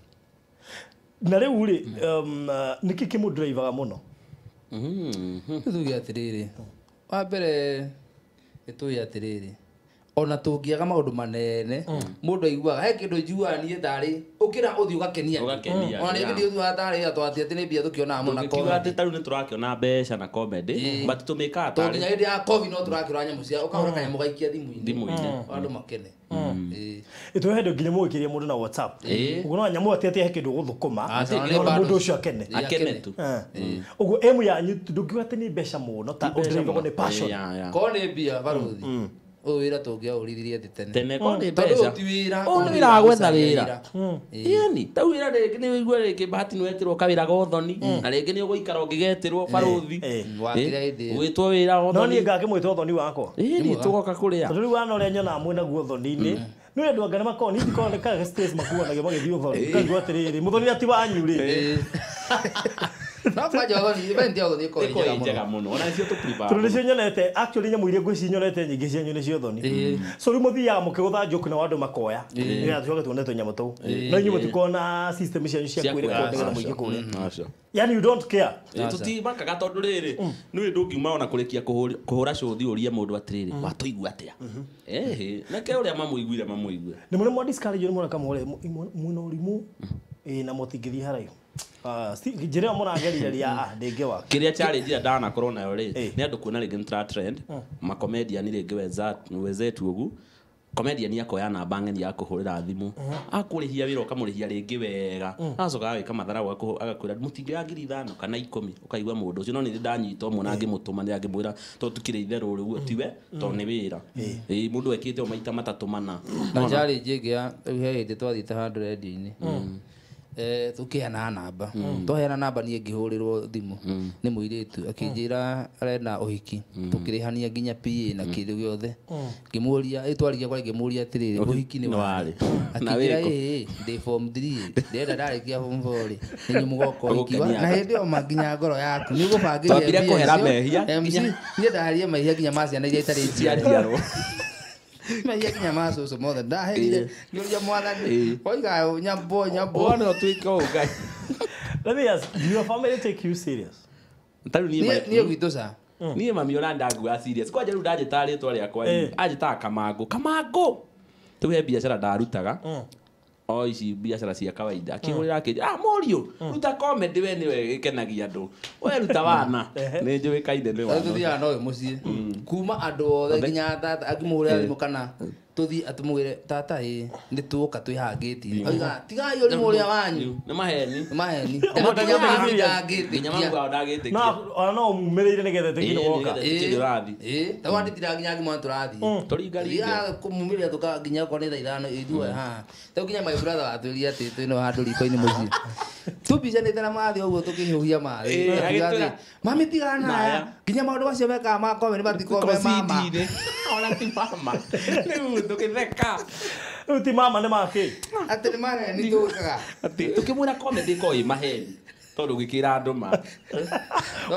na riu ri niki kimudrivaga muno mhm tuge atiriri wa mbere etoya atiriri ona tungiaga maundu manene mundu aiguaga he kindu njua nie tari ukira uthi ugakenia ona ni ndio uthi atari atwati atini bia tukiona mona ko tukiwa atitaru ni turakiona besha na comedy but tumika atari tunginya ndi ya covid no turakira nyamu cia ukahura kanya mugaikia thimu-ini thimu-ini andu makene eh eto hendo nginya mugikiria mundu na WhatsApp ugona nyamu atete he kindu guthukuma ona mundu ucio akene akene tu ugu emu ya ndukiwa atini besha muno ta ndirigwa ni passion ko ni bia Baruthi o era togia uridiria tene tene ko ni besha o ni wira gwetha wira yani ta wira reke ni wigwa reke bahati ni wetirwo kawira gothoni na reke ni uguikara ungigetirwo Baruthi gwitwo wira gothoni no ni ngake mwitwo thoni wako ni tugoka kuria tondu wano re nyona mwena guothoni ni no ndu ngana makoni ni tikone ka stress makuona ge magithio thoni ngwa tiriri muthoni ati wanyu ri no fajogo ni vendio de coi jega muno ona cio tu priva tu nicio nyonete actually nyamuirie ngwici nyonete nyingi cia nyone cio thoni so riu muthia mukigutha njuku na wandu makoya ni atuoga tuonete nyamu tu no nyu mutikona system cia cia kwire kwonga muingi kuri yani you don't care tuti makaga tondu riri ni ndungiuma ona kurikia kuhura cuthi urie mundu atiriri watuigua atia eh na ke uria mamuiguire mamuiguire ni muri mo discourage ni muri kamore muno rimu na mutingithi haraihu ah si gijira mona ngeriria ah ndengewa kiria challenge ndana corona yo ri ni andu kuona ringi ntra trend ma comedian ringi weza wezetu ugu comedian yako yana bangeni yako hurira thimu akurihia wira ukamurihia ringi wega acoka wika mathara wako agakwira mutingira ngiri thano kana ikumi ukaigwa mundu ucio no ni ndanyitwo mona ngimutuma ni angimwira to tukire itheruri uguo tiwe to ni wira eh mundu ekite maita matatumana na challenge ngia he ndi twathi ta one hundred radio-ini eh tukiana namba tohera namba nie ngihurirwo thimu ni muiritu akinjira arena uhiki tukirihania nginya P A na kindu giothe ngimuria itwarigia kwa ngimuria atiriri uhiki ni wari akinjira eh they form three ndenda ndarikia form four ri ni mugoko ukiwa na hindi o manginya ngoro yaku ni gubangiria tobira kuhera mehia ni ndaharie mehia nginya maciana iria itari ciariarwo ma yake nyama so so moda da he ni jamwana oiga nyambo nyambo ono tuiko guy let me ask do your family take you serious ntaru ni ni gwitosa ni mami ona ndagua serious kwa jaru ndaje tari twa ria kwa ni aje ta kamango kamango tuwe biashara ndarutaga o ici biashara cia kawaida akihurira ke ah morio ruta comedy we ni we kenagia ndu we ruta wana ni njui kaide ni wana tuthia no mucie kuma andu othe nginya tata akimuhurira thimu kana tuthi atumugire tata hi ni tuuka twihangiti oiga tigai uri muria wanyu ni maheni ni maheni ndatanya mahangiti nginya mwa ndagiti na ona no mumirire nigethe tikino woka irathi eh ta wandi tiranginya ngimwa turathi turingari ya kumumirira tuka nginya ko ni thaithano ithua ha ta nginya my brother atwiria ati twino handu rikoini muci tu bijane tena mathi oguo tukihuhia mathi mami tigana nginya maundu macio meka ma komeni matikome mama ona ti mama do che becca tutti mamma ne ma che a te mare ni tu caga tu che mura come dei coi ma heli todo gikira andu ma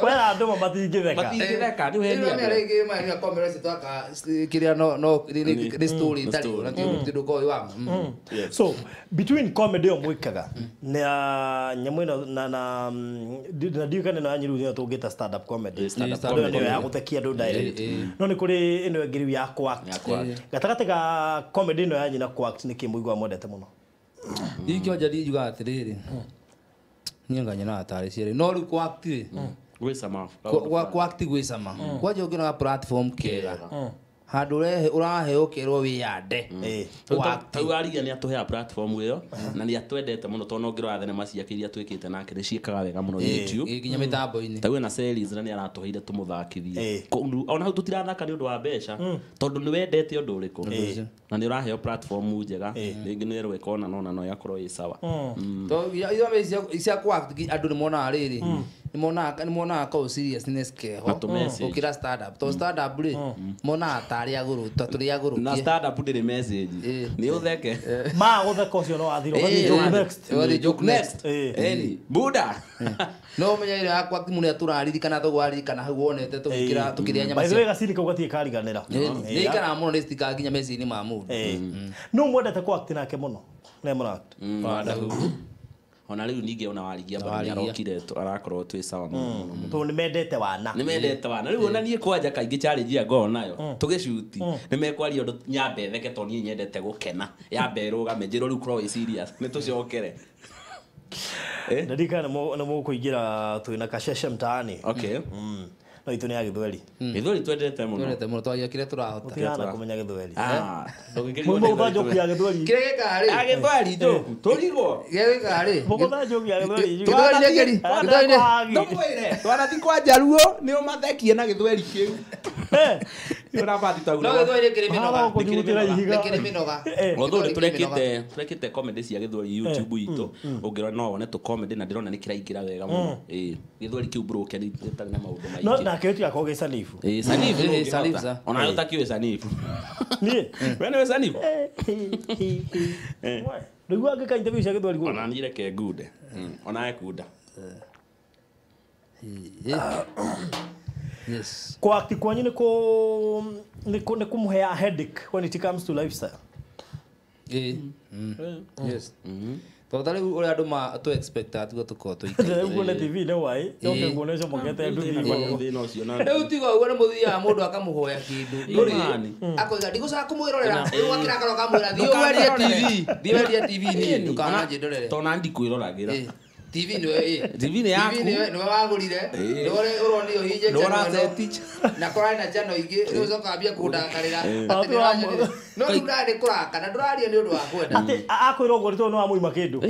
wala andu ma batingireka batingireka ni heli ni rege ma ni come resi tu aka kiria no no ni story tali na ti do coi wa so between comedy on wikaga na nyamwino na na ndio kana na nyiru ni tungita stand up comedy stand up comedy ya gutakia do direct no ni kuri ino ngiri ya act gatagate ga comedy no ya nyina act ni kimuigwa modete muno ikyo jadi juga atiriri nyinga nyana atari sire no ri ku active gwesama ku active gwesama kwa jo gina platform kega handu rehe uraheo kirwo wi yande wa tuaria ni atuhea platform iyo na ni atwendete muno to no ngira thene maciakiria twikite nake ni ciikaga wega muno YouTube nginya mitambo-ini tawe na series na ni aratuheire tumuthakithie ona hu tutirathaka ni undu wa besha tondu ni wendete undu uriku na ni uraheo platform njega ringi ni rwe kona no na no yakoro i sawa to iyo me cia kwa andu ni mona riri ni mona ni mona ko seriousness ke ho ukira stand up to stand up ri mona taria guru to turia guru na stand up ndire message ni utheke ma utheko cio no athiro ga next ori joke next eli buda no menyaire akwa kimune aturariri kana thugwari kana hu wonete tukira tukiria nyama cio wega siri ko gatie kariganira ni kana muno ni stika nginya message ni ma mundu no mwendete ko act nake muno ne mura act ona riu ninge ona warigia bara arokire arakorwo twi sawa muno to ni mendete wana ni mendete wana riu ona nie kwanja kaingi challenge ya go nayo tugicuti ni mekwaria ndu nyambe theke to nie nyendete gukena ya beruga menjiro riu crow serious ni tuciokere eh ndika na mo na mo kuingira tu na kashesha mtaani okay mm no itu ni agithweli githweli twendete muno twendete muno twagikire turahota tira kumenya githweli ah ndugikirwo mugo thajokia githweli kireka ri agithweli njoku turigo kireka ri mugo thajokia githweli githweli ndokwire twarathi kwa jaruo ni umathekie na githweli kiu eh urabati tagura no githweli kiriminoga kiriminoga ngodore turekite turekite comedy cia githweli YouTube ito ungirona no one tu comedy na ndirona ni kiraingira wega muno eh githweli kiu broken itari na maundu maingi Keti ya koge sanifu. Eh sanifu, eh sanifu za. Unayota kiwe sanifu. Ni. Wewe sanifu. Eh. Degua kaka interview yake tu alikuwa. Ananjira ke good. Onaye kuda. Eh. Yes. Kwa akti kwa nyine ko ni kumhea headache when it comes to lifestyle. Eh. Yes. Mhm. Totale ora doma to expectat go to ko to ite. Ndio ngone T V ndio wai. Ndio ngone sho mongete ndio ngone no sio na. Ndio tigo ngone muthia mundu akamuhoya kindu. Ndio nani. Akoiga ndigusa kumwirorera. Ndio akira karo kamwira. Ndio weria T V. Ndio weria T V ni ndukana njindorere. Tona ndikwiroragera. T V ndio eh. T V ni yaku. T V ndio wagurire. Ndio uroni uhije. Ndio ratheti. Na korana chano ingi. Ndio zokambia kundakarira. No ndurari kuraka na ndurari ni undu wa kwenda. Ati akwirwo ngorito no amuima kindu.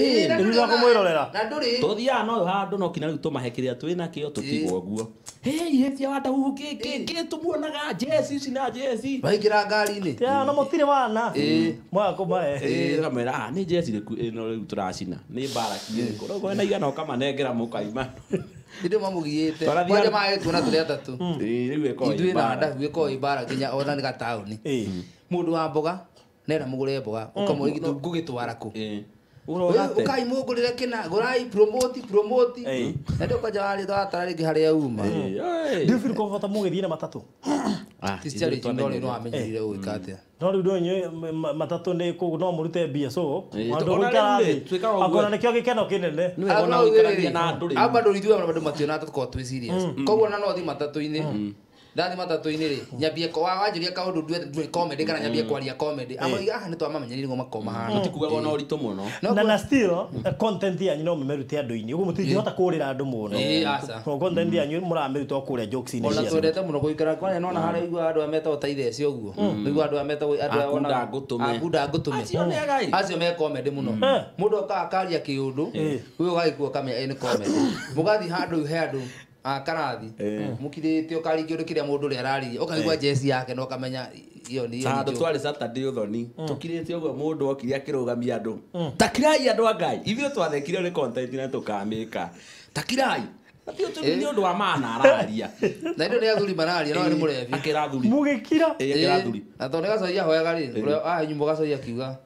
Ndio akumwirorera. Na nduri. Tuthiya no handu no kinari tumahekiria twina kiyo tutigwo guo. Hey, hetia wata huki kiki tumuonaga Jesse sina Jesse. Baikira ngari-ini. Ya no mutire wana. Eh, mwako mae. Eh, kamera ni Jesse riku ino riu turacina. Ni baraki riku. Rogo na igana ukamanengera mukaima. Ndio mamugiyete. Wale mae tuna tuli atatu. Eh, riu eko ibara. Ndio na nda weko ibara kinya ona ni gatauni. Eh. Mundu wa mboga nera mugure mboga ukamurigitu ngugitwara ku. Eh. Urorate ukai mugurire kina gurai promote promote na ndio kwa jawali tho atararingi haria uma ndio feel comfortable mugithie na matatu ah tisiari tondole no amenyirire uikatia no ndio ndio matatu ne ku no murute bia so ando uikarathi akona nikyo gikeno kinene niwona uikarathi na nduri aba ndurithwe abandu mationa tatu ko twi serious koguo na no thi matatu ini ndani matatu ini ri nyambie ko wanjuria ka undu ndwe comedy kana nyambie kwaria comedy ama ah ni twa mamenyeri ngo makoma hano tikuga bona uritu muno na na still content ya nyino memerute andu ini ugu mutingihota kurira andu muno so content ya nyino muramerute okuria jokes ini ona twendete muno guikara kwa nona hara igwa andu ameta utaithe cio guo igwa andu ameta andu ona akunda ngutume acio me comedy muno mundu akakaria kiundu uyu gaikuo kamenya ni comedy mugathi handu he andu akarathi mukirite ukaringi undu kiria mundu ri arari ukaigwa Jesse yake no kamenya iyo ni iyo ndio twari Saturday uthoni tukirite ugo mundu okiria kirugamia andu takirai andu angai ithio twathekire ri content na tukamika takirai ndio tu ni undu wa maana araria na ndio ni athuri mararia no ni murevi akirathuri mugikira akirathuri na tonega soya hoyaga ri ah nyumba gasoya kiuga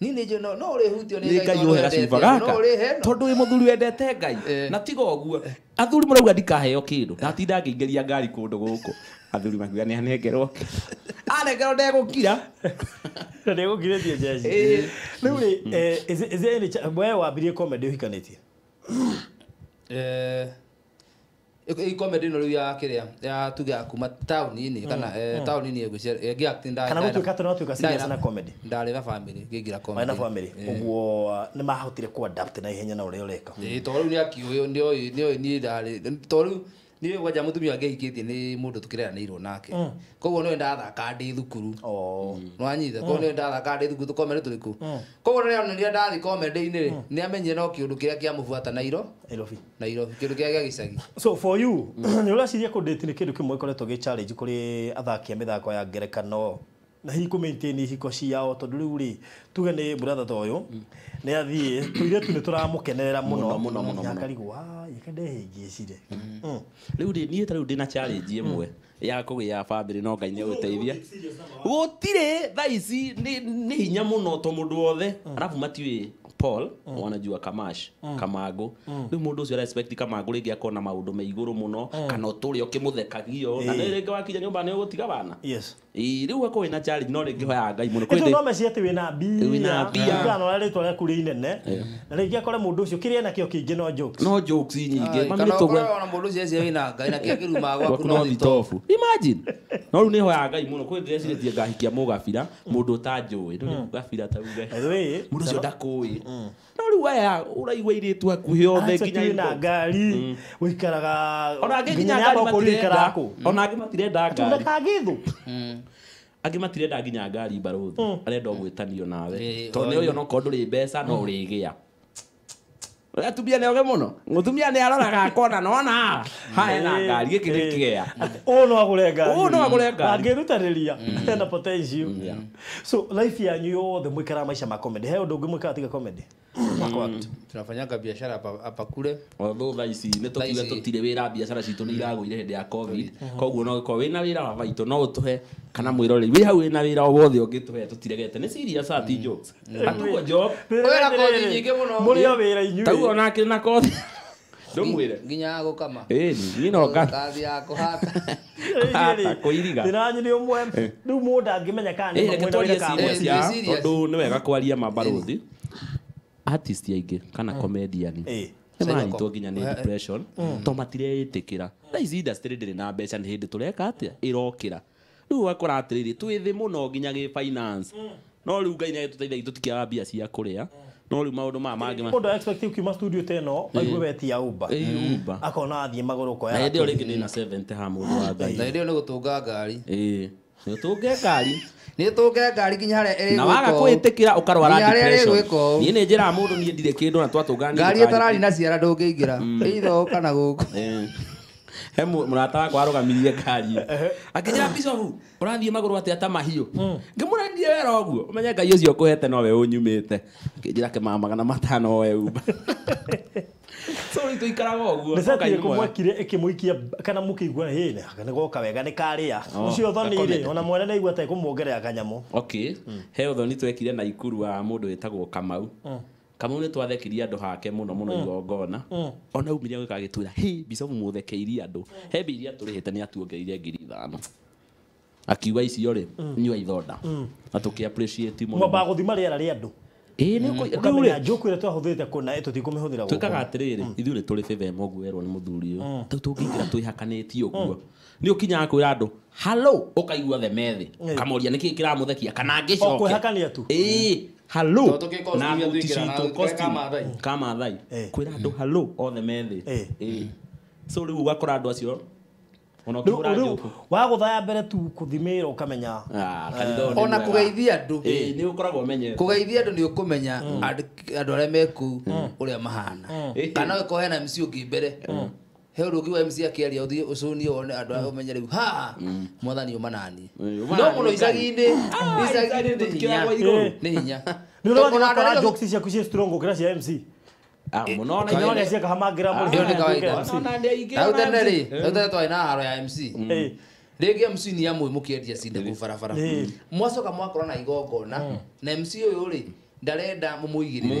nini je no no ri hutio ni ngai uhera no ri he tondu wi muthuri endete ngai na tigo guo athuri murauga ndikaheo kindu ndatinda ngeingeria ngari kundu guku athuri makiuga ni anengerwo anengerwo ndegukira ndegukire tie Jesse riu ri eze ni wewe wabirie comedy uhikanitie eh e comedy no riu ya kiria ya tuga kuma town ini kana town ini ngi act ndari kana mtu kato no tuga serious na comedy ndari na family ngingira comedy na family uguo ni mahotire ku adapt na ihenya na uri ureka ni to riu ni akiuyo ndio ndio ni ndari to riu ni waja mutu ya ngeikiti ni mundu tukirera ni iro nake koguo no ndathaka ndi thukuru oh no anyithe koguo no ndathaka ndi thukuru comedy turiku koguo no ndia ndathi comedy ni ni amenye no kiundu kiria kia mufuata na iro Nairobi Nairobi kiundu kia kia gicagi so for you ni urasiria ku date ni kindu kimwe koretwo gi challenge kuri athaki a mithako ya ngerekano na hiku maintain hiko ciao tondu riu ri tuge ni brother toyo ni athie tuiretu ni turamukenerera muno muno muno yakarigwa ikadehigicire riu ri nie tariu ndina challenge imwe ya kugia family no ngaine guteithia gutire thaici ni hinya muno to mundu wothe arafu matiwi Paul wanajua Kamash Kamago riu mundu ucio respect Kamago ringi akona maundu meiguru muno kana uturi ukimuthekagio na ringi wakinya nyumba ni ugutiga bana yes riu akoina thibitarä no rä ngä hoya ngai må no kwä no meci atä wä na mbia wä na mbia no rä twa rä kå rä inene na rä ngä akore må ndå å cio kä rä ena kä o kä ingä no jokes no jokes nyingä mamä tå ona må ndå å cio eci wä na ngai na kä kä ruma gwaku no thitobu imagine no rä u nä hoya ngai må no kwä ndä recirä ngahikia må gabira må ndå å tanjå ä ndå nä gabira ta uge må ndå å cio ndakå ä no rä u aya å raigua irä tu akuhä othe nginya na ngari gå ikaraga ona ngä nginya ngari matirenda ona ngä matirenda ngari Agi matirenda nginya ngari Baruthi arenda gwitanio nawe to ne uyo no ko nduri mbeca no urigia atumia ne oge muno mutumia ne aroraga kona nona ha ena ngari giki gikigea uno agurenga uno agurenga angirutariria ena potential so life ya nyu the mwikara maisha ma comedy he undu ngimwikara tiga comedy makwat tunafanyanga biashara hapa kule although thaisi nitukiwe tutire wira biashara citu ni iraguire hindi ya covid koguo no giko wina wira wa vaitu no utuhe kana mwirore wi hau wina wira wothe ungituhe tutiregete ni serious ati jokes atuo job wira kothi nyingi muno muri o wira inyu tau ona kiri na kothi ndumwire nginya gukama eh ni no kathi ya kuhata kuhata kuiriga ndiranyiri umwe ndu munda ngimenya kana ni mwirore kana ndu ni wega kwaria mabaruthi artist yaige kana comedian eh ema ito nginya ni depression to matire itikira thaici industry ndire na mbeca ni hindi tureka atia irokira riu akora atiriri twithi muno nginya gi finance no riu ngai ne tutithai tutikia bia cia kuria no riu maundu ma mangi mundu expect ukima studio teno aigwe wetia uba akona athie maguru ko ya na ndio ringi ni na seventy ha mundu wa ngai na ndio ni gutunga ngari eh ni gutunga ngari ni tuge ngari kinya haria eri na waga kwitikira ukarwara depression ni ni njira mundu ni ndire kindu na twatugani ngari itarari na ciara ndungiingira eitho kana guku he murata wakwa arugamirie ngari akinyira bisofu urathie maguru atia ta mahio ngimurendie wera oguo umenye ngai ucio kuhete no we unyumite akinjira ke mama kana matano we uba sorry to ikaraga oguo ukai kumwakire ikimuikia kana mukigwa he ne kana goka wega ni karia ucio thonire ona mwene ne igwa ta kumwongerera kanyamo okay he uthoni twekire na ikuru wa mundu wetagwo Kamau Kamau ni twathekirie andu hake muno muno igongona ona umiria gukagitwira hi bisofu muthekeirie andu he biiria turihite ni atuongereire ngiri ithano akiwa icio ri nyua ithonda atuki appreciate muno mba guthima riera ri andu ee ni ko kamenya joku ri twahuthite kuna tutikumihuthira guko tukaga atiriri ithuri turi five mogu werwo ni muthuri uyu tutungira twihakaniti uguo ni ukinya kwira andu hello ukaigua the methi kamoria niki kiramuthekia kana ngicoke ukwihakania tu ee hello na muticitu kama thai kama thai kwira andu hello on the methi ee so ri ugakora andu acio ona kura joku waguthaya mbere tu kuthimira ukamenya ona kugeithia andu ni ukoragwo umenye kugeithia andu ni ukumenya andu aria meku uria mahana kana ko hena mci ungi mbere he rugi wa mci akiaria uthi ucuni one andu aria umenye riu ha mwathani umanani no muno isagini isagini tukiragwo iguru ni hinya ni rona kana jokes cia kucia strong gracias mc ah muno na nyone cia kahamagira muri ni kawaida na ndege na uteneri utetwa ina haro ya mc ndege mc ni amwe mukiendia cinde ku farafara mwacoka mwakora na igongona na mc uyu ri ndarenda mumuigirire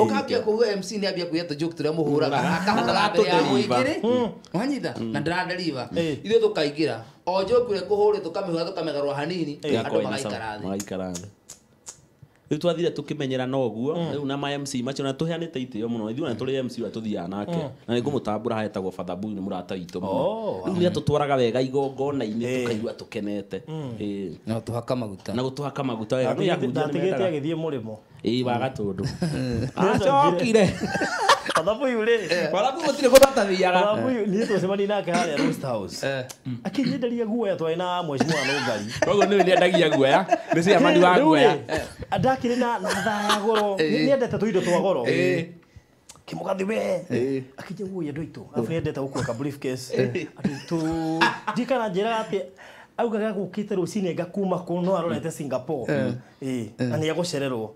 ukambia ku mc ni ambia kuyeto joke turia muhuraga akahura mbere ya muigire wanyitha na ndiranderiva ithu tukaingira o joke ure kuhure tukamihura tukamegarwa hanini andu magaikarathi magaikarathi twathire tukimenyera no guo riu na ma M C macho na tuheanite itio muno ithu na turi M C wa tuthia nake na ngumutambura hetagwo Fathabu ni murata witu muno riu ni atutwaraga wega igongona ini tukaigua tukenete eh na tuhaka maguta na gutuhaka maguta wega ni yakunja tigete agithie murimo eh waga tundu acokire Fathabu yule Fathabu gutire gutathiaga Fathabu ni tusemani nake haria Roast House akinyenderia guoya twaina mweci mwana ngari koguo ni niendagia guoya ni cia mani wa guoya adakire na natha goro ni endete tuindo twa goro kimugathiwe akije guoya ndoito afendete gukuwa ka briefcase atu dikana jerate augaga gukite rucine ngakuma kuno arorete Singapore eh ani yagocererwo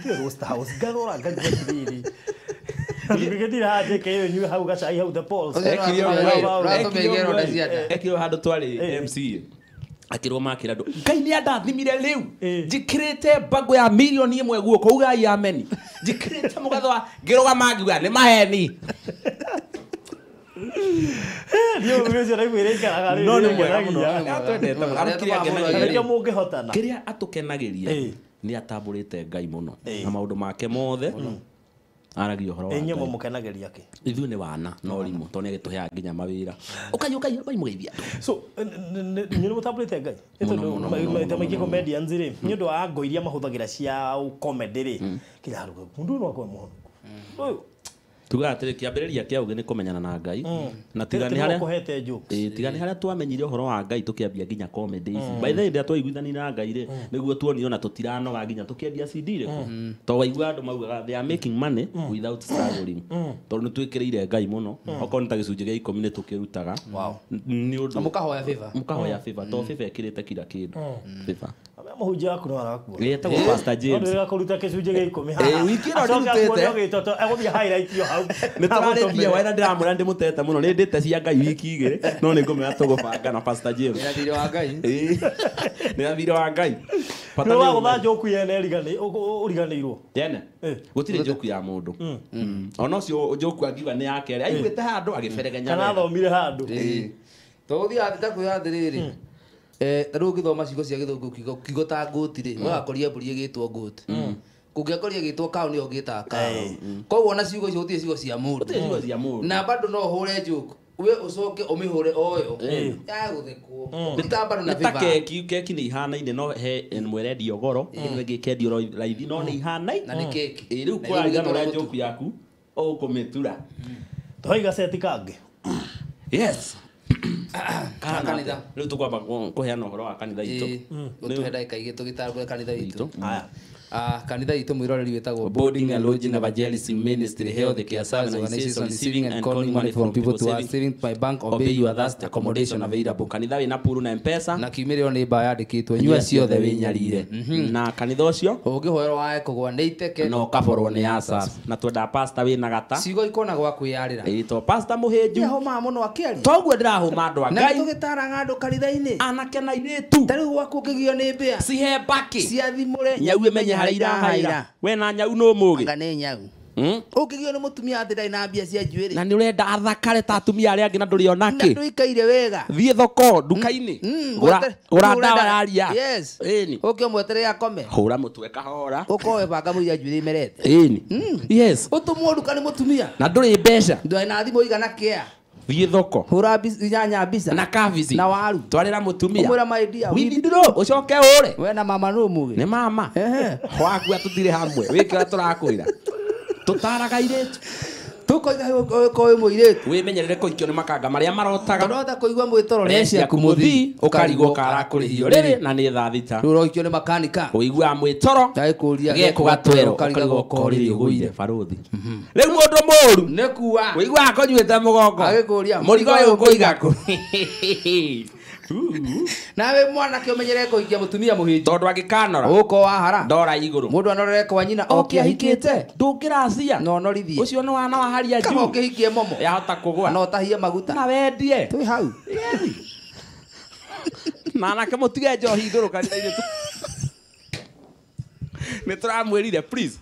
ndio Roast House garora ngagiri Porque tira haja que eu não hauga sair hau da polls. É que eu rato pegueiro da ziada. É que eu hado toali M C. Akiro makira do. Ngai ni ndathimire riu. Jikrete bago ya milioni imwe guo ko uga ya meni. Jikrete mugatho ngiruga mangiuga ni maheni. Kiria atukenagiria ni atamburite ngai muno na maundu make mothe aragio horo enye mukenagiria ki ithu ni wana no rimu toni agituhea nginya mawira ukayuka bai mugithia so ni mutamburite ngai eto ndo maiki comedians ri ni ndo wa ngo iria mahuthagira cia comedy ri kiria ruga mundu no kwa muhono oyo tuga atire kiambiriria kia uge ni kumenyana na ngai na tigani haria kohete jokes eh tigani haria twamenyire horo wa ngai tukiambia ginya comedy by the way twaiguithani na ngai ri niguo tuonio na tutirano ga ginya tukiendia C D ri to waigua andu maugaga they are making money without struggling to ni twikirire ngai muno oko ni ta gicunje gia ikumi ni tukirutaga ni undu mukahoya favor mukahoya favor to favor ikirite kila kindu favor muhujia kuno arakuwa ni ta pastor James ndio akuruta gicunje gia ikumi ha eh wiki ro ndutete egobia highlight yo Nitararekia wena ndiramura ndimuteta muno ni ndite cia ngai wiki igiri no ni ngomera tugubanga na pastor James ni athire wa ngai ni athire wa ngai pata ni wa joku ya nerigani uriganiirwo yene gutire joku ya mundu ono cio joku angiwa ni yake aiguite handu agiferegenya kana thomire handu tuthi athita kuyathiriri eh ru githoma cigo cia githungu kigo ta nguti ri magakoria mburi igitwo nguti Ugekoria gitwo kauni yogita kauni kogwo na ciugo icio utie ciugo cia mundu utie ciugo cia mundu na bado no hore njuku we ucoke umihure oyo ya guthekwo bitambaro na viva keki keki ni ihanaine no he enweredio goro ngekendio raithi no ni ihanaine na ni keki riu kuragana na njuku yaku ukumitura toiga setikange yes kanitha riu tukwamba kuheana horo wa kanitha itu utuhenda ikaige tugitagura kanitha itu aya Ah, kanitha itu mwiroreri wetagwo Boarding and Lodging Evangelism Ministry Health Care Service Organization Receiving and Calling Money from People to Are Saving by Bank Obey Your Last Accommodation Available. Kanitha wina puru na M-Pesa na kiumire ni ba yandikitwe nyua ciothe winyarire na kanitha ucio ungihoerwo wae kugwa ni iteke na ukaborwo ni asa na twenda pastor wina gata cigo ikona gwa kwiyarira ito pastor muhinju yahoma muno akeri toguo ndirahoma andu a ngai na tugitaraga andu kanitha-ini anake na iritu tariu gwakungigio ni mbia cihe baki ciathimure nyauwe menye haira haira we na nyau no mugi ngane nyau hm ukigio ni mutumia athira na mbia cia njuiri na ni urenda athakare ta atumia aria ngi na nduri onake ndu ikaire wega thie thoko dukaini uranda wararia yes eni ukio mwetere akome hura mutwe kahora ukowe banga muya njuiri merete eni yes utumwo duka ni mutumia na nduri besha ndu na thimu igana kia Viedoko Hurabis nyanya bisa na kavizi na waru twarira mutumia umura maidia windiro ucoke ure we na mama rumugi ni mama ehe waku atutire hamwe wikira turakwira tutaraga iretu tukoiga ko muiretu we menyerere ko ikyo ni makanga maria marotaga ndotha kuigwa mwitororeshia kumuthi ukarigwo kara kurihio riri na ni thathita ruro ikyo ni makanika uigwa mwitoro ta ikuria gekugatwero ukarigwo koriri uguire baruthi riu mundu muru nikuwa uigwa konyuite mugongo agikuria murigo uyu kuiga ku nawe mwana ke umenyerere ko ikia mutumia muhinji tondu angikanora uko wahara ndora iguru mundu anorere kwa nyina okia hikite ndungiracia no norithie ucio no wana wa haria juu okia hikie momo yahota kugwa no tahie maguta na wendie twi hau mana ke mutige njohi iguru kanitha-ini nitramwirire please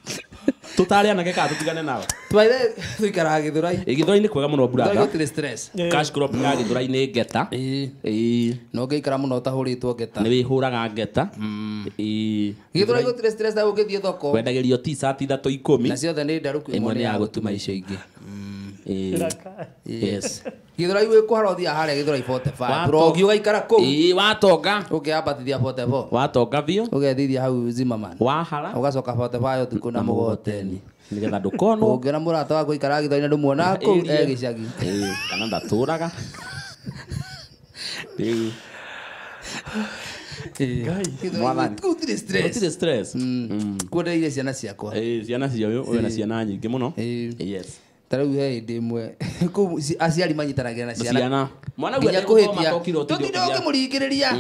tutari anake ka tutigane nawe twaire tuikara githurai igithoi ni kwega muno buraga gotire stress cash crop na githurai ni ngeta eh eh no ngeikara muno tahuritwo ngeta ni wihuraga ngeta eh githurai gotire stress na ungithie thoko wendagirio t-shirt ithato ikumi na ciothe ni ndaruku imwe ni ya gutuma icio ingi eh yes githurai we kuharothia hare githurai forty-five rogi ugaikara ku eh watonga ukiambatithia forty-four watonga bio ugethithia hau zimamana wahara ugacoka forty-five tukuna mugoteni nigetha ndukono ungena murata wa guikara githurai na ndumuona ku e gicagi eh kana ndaturaga eh gutire stress gutire stress kuoneire ciana ciakwa eh ciana cio uyu na ciana nyingi muno yes Tarawih demwe ku aciari manyitaragira na ciana mwana gwe akuhitia tutidoke murigiriria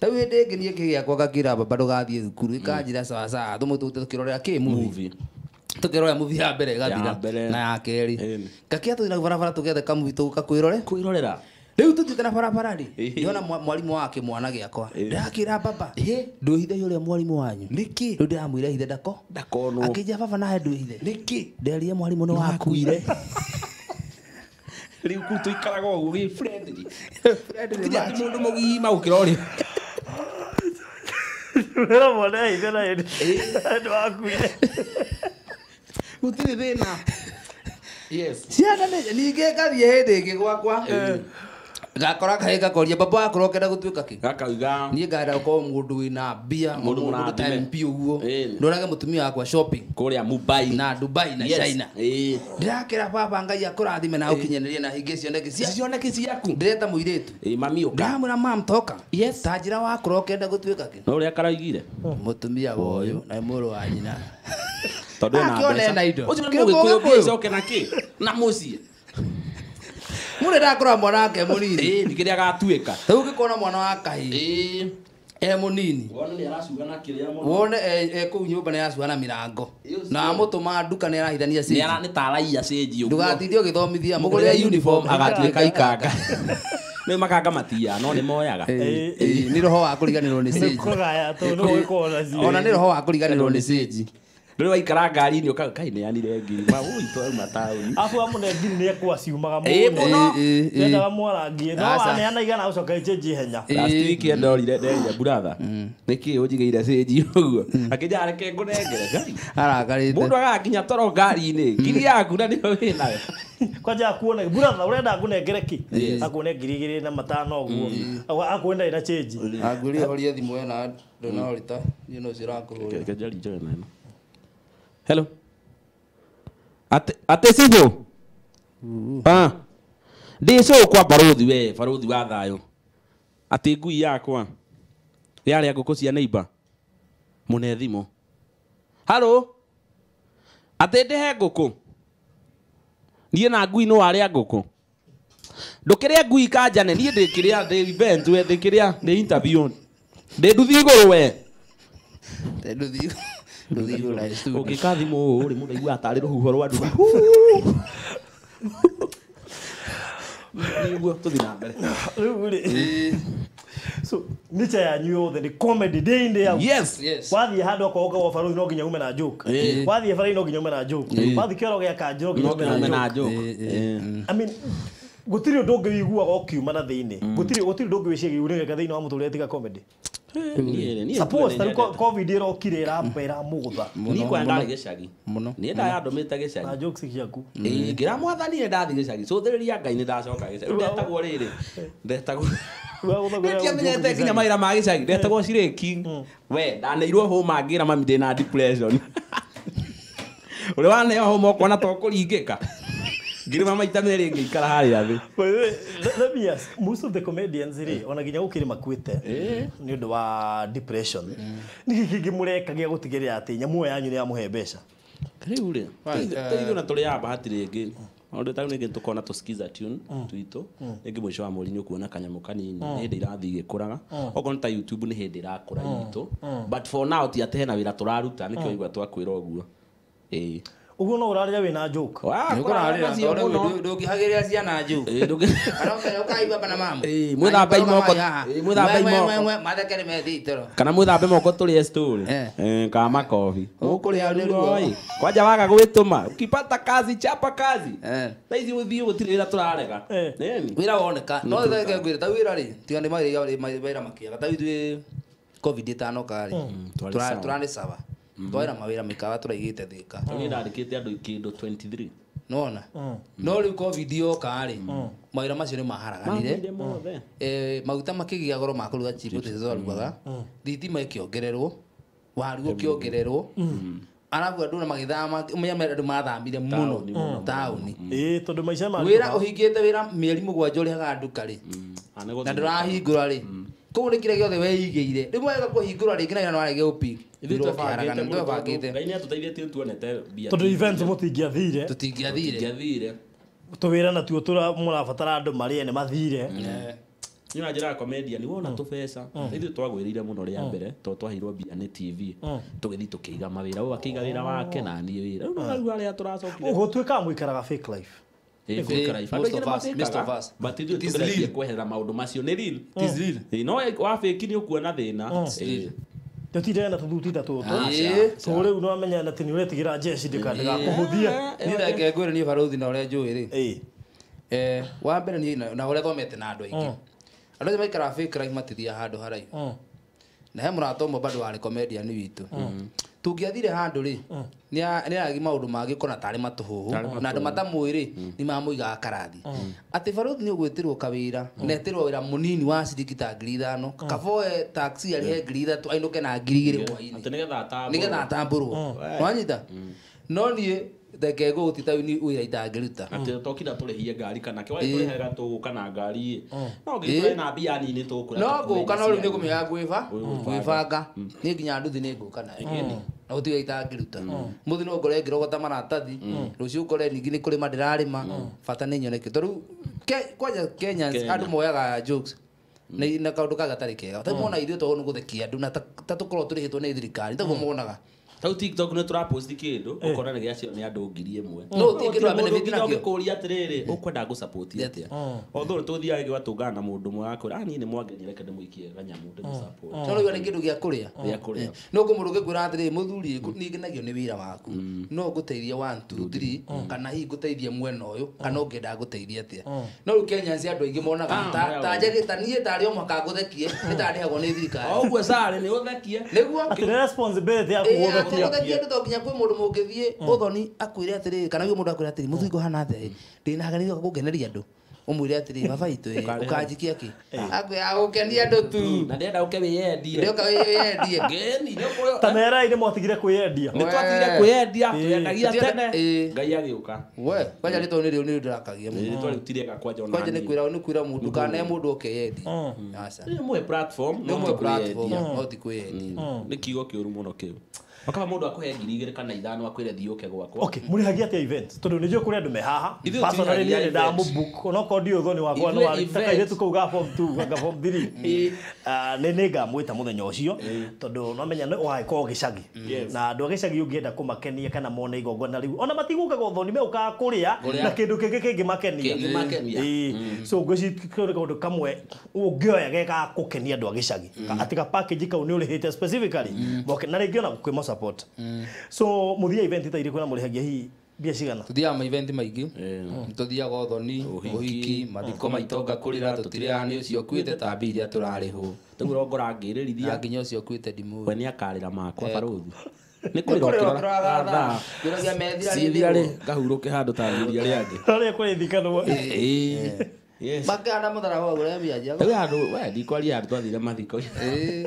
tarawih ndinginie kigiakwa gakira baba ndugathie thukuru ikanjira sawa sawa thumutute tukirorera ki movie tukirorera movie ya mbere gathira na ya keri ngakia tuina barabara tugethe kamuvi tuka kwirore kwirorera riu tutite na barabara ri niona mwalimu wake mwana giakwa ndakira baba he nduhithe yuria mwalimu wanyu niki ndu ndiramwire hithe ndako ndakono akija baba nahe nduhithe niki nderie mwalimu no wakuire riu kuto ikarago ri friendly friendly mundu mugima ukirori mera mona idela edi ndo akuire utire thina yes ciana ne ninge kathie hindi ngigwakwa gakora kaheka koria baba akorokera gutwika ki gakauga nie ngara ko mundu wina bia mundu mundu time piu guo ndorage mutumia wakwa shopping kuria Mumbai na Dubai na China eh ndakira baba ngai akurathime na ukinyenerie na hingicio ndeke cioneke ciaku ndireta muiretu eh mami uka ndamura mam toka yes tajira wa akorokera gutwika ki no uria karaigire mutumia woyo na muru wa nyina tondu na indo ucio ngikuyo na ki na musie mure ndakora mwana wake munini eh ndikiria gatuika tau gikona mwana wa kahi eh e munini wona ni aracuga na kiria mwana wona e ku nyumba ni aracuga na mirango na mutuma nduka ni arahithania seji ni taraia seji uguo ndugatithio githomithia mugure uniform agatuika ikanga ni makanga matia no ni moyaga eh ni roho wa kuriganirwo ni seji kugaya to no ikona seji ona ni roho wa kuriganirwo ni seji Ndio ikara ngari ni uka kai ne anire ngiri ma uitwa uma tauni afu amune ngiri ne kwaciumaga muno ndendaga mwarangie no aneana igana ucoka change henya last week ndorire nderia brother niki ujigeira seji uguo akijare ke ngunengere ngari arakarite mundu agakinya toro ngari ni ngiri yaku na ndio winawe kwaja kuona brother urenda ngunengere ki akuone ngiri igiri na matano uguo akuenda ina change angurie horia thimu ena ndona horita you know sirakuhura kajari jana. Hello. Ate ate sijo. Mm. Ah. Diso kwa Baruthi we, Baruthi wa Thayu. Ate ngui yakwa. Yari ya ngoko cia neiba. Mune thimo. Hello. Ate ndehe ngoko. Nie na ngui no ari ngoko. Ndukiria ngui kanjane nie ndikiria the event we ndikiria the interview. Ndenduthi iguru we. Ndenduthi. Lo digo la estuvo que cada mo le muda igua tarero jugo ro adu igua to dinambe so niche ya new the comedy day in there yes yes wathi hado ko ko faru no ginya ume na joke wathi faru no ginya ume na joke wathi kero ya ka joke no ginya ume na joke I mean gutiri ndonge igua go kiuma na thini gutiri gutiri ndonge wicegi urege ka thini wa muturire tiga comedy suppose that COVID era okirera pera mugutha ni kwa ndari gicagi muno ni nda ya ndomita gicagi na jokes ciaku ni ngira mwathani ndathi gicagi so theriria ngai ni ndacoka gicagi ndetagwo riri ndetagwo ndetamenyete kinya maira ma gicagi ndetagwo ciriki we ndaneirwo homa ngira mami ndina depression uri wana yo homa kona to kuringika girima maita mere ngikara hari athi labias most of the comedians ri ona ginya ukiri makwite ni ndu wa depression ni gingi mureka gia gutigeria ati nyamu yanyu ni amuhe besha riu ri tiri na tuli aba hatiri ngi ondu ta ngi tukona tuskiza tune twito ngi mwisho wa murinyu kuona kanyamu kanini hindi irathi gikuraga oko nta YouTube ni hindi irakura yito but for now ti atena wira turaruta nikyo igwa twakwira oguo eh ugo no uraria wina joke wa kurarira ndukihagiria ciana joke aroka ukaiba bana mama eh muthambe imoko eh muthambe imoko mathekere methitero kana muthambe moko turi story eh kama coffee ukuria ruroi kwaja waga gwituma ukipata kazi chapa kazi thaizi uthii utirira turarega nini wira woneka no theke ngwira ta wira ri tigani mawira makiaga ta ithu COVID itano kari turani sava Doira mawira mikawa turaigite thika. Ni ndandikite andu kindu twenty three. Nona. No riu COVID yoka ri. Mawira macio ni maharaganire. Eh maguta makigia goro makuruga chipu tizorugaga. Thitima ikiongererwo. Warugo kiongererwo. Arabu andu na magithama umenyamera andu mathambire muno tauni. Eh tondu maica ma. Wira uhingite wira mieri mugwanja uri haga andu kari. Na ndurahingura ri. Kuri kire giothe weigiire. Riu wega kuhingura ri ngina na warege upiki. Ndio faragana ndio bagite. Gaini atutaithie tu tuonete bia. Tondu event mutingiathire. Tutingiathire. Tutingiathire. Tuwira na tuo tura murabatara andu marie ne mathire. Ni na njira comedian wona tu pesa. Ithu twagwirire muno ria mbere, to twahirwo bia ne T V. Tugithi tukiiga mawira, u akiiga wira wake na ni wira. Riu nagua ria turacokire. Ugo tuika mwikaraga fake life. E fake life most of us, most of us. But ithu tukithi kwehera maundu macio ni real. Is real. No wa fake ni ukuona thina. Ndio tirena tudutita tuto. So riu no amenya na tini uretigira jeshi ndikandega kuhuthia. Ni ndake ngwire ni Baruthi na uria njuiri. Eh, wambere ni na ore thomete na andu aingi. Andu mai kara fikira imatithia handu haraihu. Na he murato mo bado ari comedian witu. Tungiathire handu ri ni aragi maundu mangikona tari matuhuhu na andu matamwiri ni mamuiga karathi. Ati Baruthi ni ugwitirwo kawira na etirwo wira munini wa cirigita ngirithano kavoe taxi ari he ngiritha tu ainuke na ngirigire gwaini. Ati nigetha tambu. Nigetha tamburwo. Wanyita. No nie deke go tita uni uira itagiruta ati tokida turihie ngari kana kiwa turihega tu kana ngari no ngitwe na bia nini tukura no guka no ri ngumia gwiva gwivanga ni nginya nduthi ni guka na na utiga itagiruta muthi no ngore ngiro gota maratathi rucio ngore ningi ni kuri madirarima fata ni nyoneke toru kwaja Kenyans andu moyaga jokes ni na kaundu kaga tarikega tamona ithu to nu guthekia ndu na tatukoro turihitwo ni thirikari tagu monaga. Tau TikTok ne tura posti kindu ukona ni giacio ni andu ngiri imwe no tikindu abenefit na gikuria atiriri ukwenda gu support atia although tuthiage gwatungana na mundu mwe akura ani ni mwangenyere kende muikie ganyamu ndu support toro yo ni kindu gia kuria gia kuria no ngumuruge gwira atiriri muthuri ni nginagio ni wira waku no guteithia one two three kana hi guteithia mwena uyu kana ngenda guteithia atia no ru Kenya cia andu ingi monaga ta ta jegitanie ta rio maka guthekie ni ta ndihagwo ni thirikari ogwe sare ni uthekie niguo responsibility ya ku Muda kia ndoto kia kwe mudu mugezie, odoni akuiria tiri, kana uyo mudu akuiria tiri, muthigo hana the, dina hagani ndio kugeneria ndu, umuiria tiri, baba itu, ukajikia ki, akwe aukenia ndu tu, na ndenda ukeyendi, ndio kayendi, geni ndio koyo, tamera ine mwatigire kuyendia, ni twatigire kuyendia, tuyendagia tene, ngai agiuka, we, kwaja nito ni ni ndirakagia, ni twarutire gakwanja ona, kwaja ni kwira ni kwira mudu kana mudu ukeyendi, asa, ni mwe platform, ni mwe platform, hoti kuyendi, ni kigo kiuru muno kiu. Wakama mudu akuhe ngirigire kana ithano akwire thioke gwakwa. Okay, muri hagia te events. Tondu nijue kuri andu me haha. Personally ni ndenda mu book. Ono ko ndio thoni wakwa no ari taka yetu ku ga form two, ga form three. Ah, ni niga mwita muthenya ucio. Tondu no menya no wai ko gicagi. Na ndu gicagi ungienda kumakenia kana mone igongona riu. Ona matiguka go thoni me uka kuria na kindu kingi kingi makenia. Eh, so goci kuri ko kamwe ungioya geka kukenia ndu gicagi. Atika package ka uni uri hate specifically. Boke na regional ku support. Mm. So muthia event ita iri kuna muri hagia hi bia cigana. Tuthia ma event maingi. Tuthia go thoni, uhiki, mathiko maitonga kurira tutiria ni ucio kwite ta biria turari hu. Tugura ngora ngirithia nginya ucio kwite dimu. We ni akarira makwa Baruthi. Ni kurira kurara. Ndiragia methira rithirari ngahuruke handu ta biria riangi. Rari kurithikano. Eh. Yes. Bakana muthara wa gure bia jago. Tuya ndu we di kwaria andu twathire mathiko. Eh.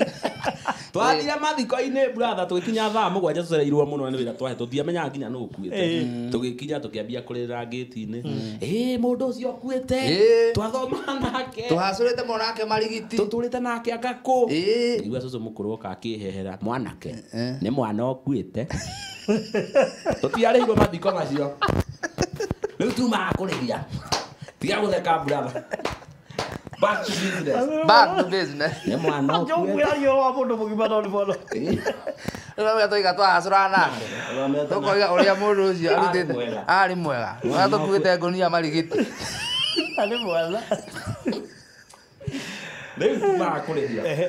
Twathire mathiko-ini brother tugikinya thaa mugwanja tucereirwo muno ni wira twahe tutiamenyaga nginya no ukuite tugikinya tukiambia kurira ngiti-ini eh mundu ucio ukuite twathoma nake tuhacurite monake marigiti tuturite nake akaku igua cucu mukuru oka akihehera mwanake ni mwana ukuite tutiarihirwo mathiko macio riu tumaga kuriria tiga gutheka brother. Back to business. Back to business. Ni mwana no. Njogu yario wa mundu mugibano ni bono. Rora me toiga twa asurana. Rora me to koiga uria mundu ucio arutite. Ari mwega. Wa to kugite ngunia marigiti. Ari mwana. Deu kuma kuredia. Ehe.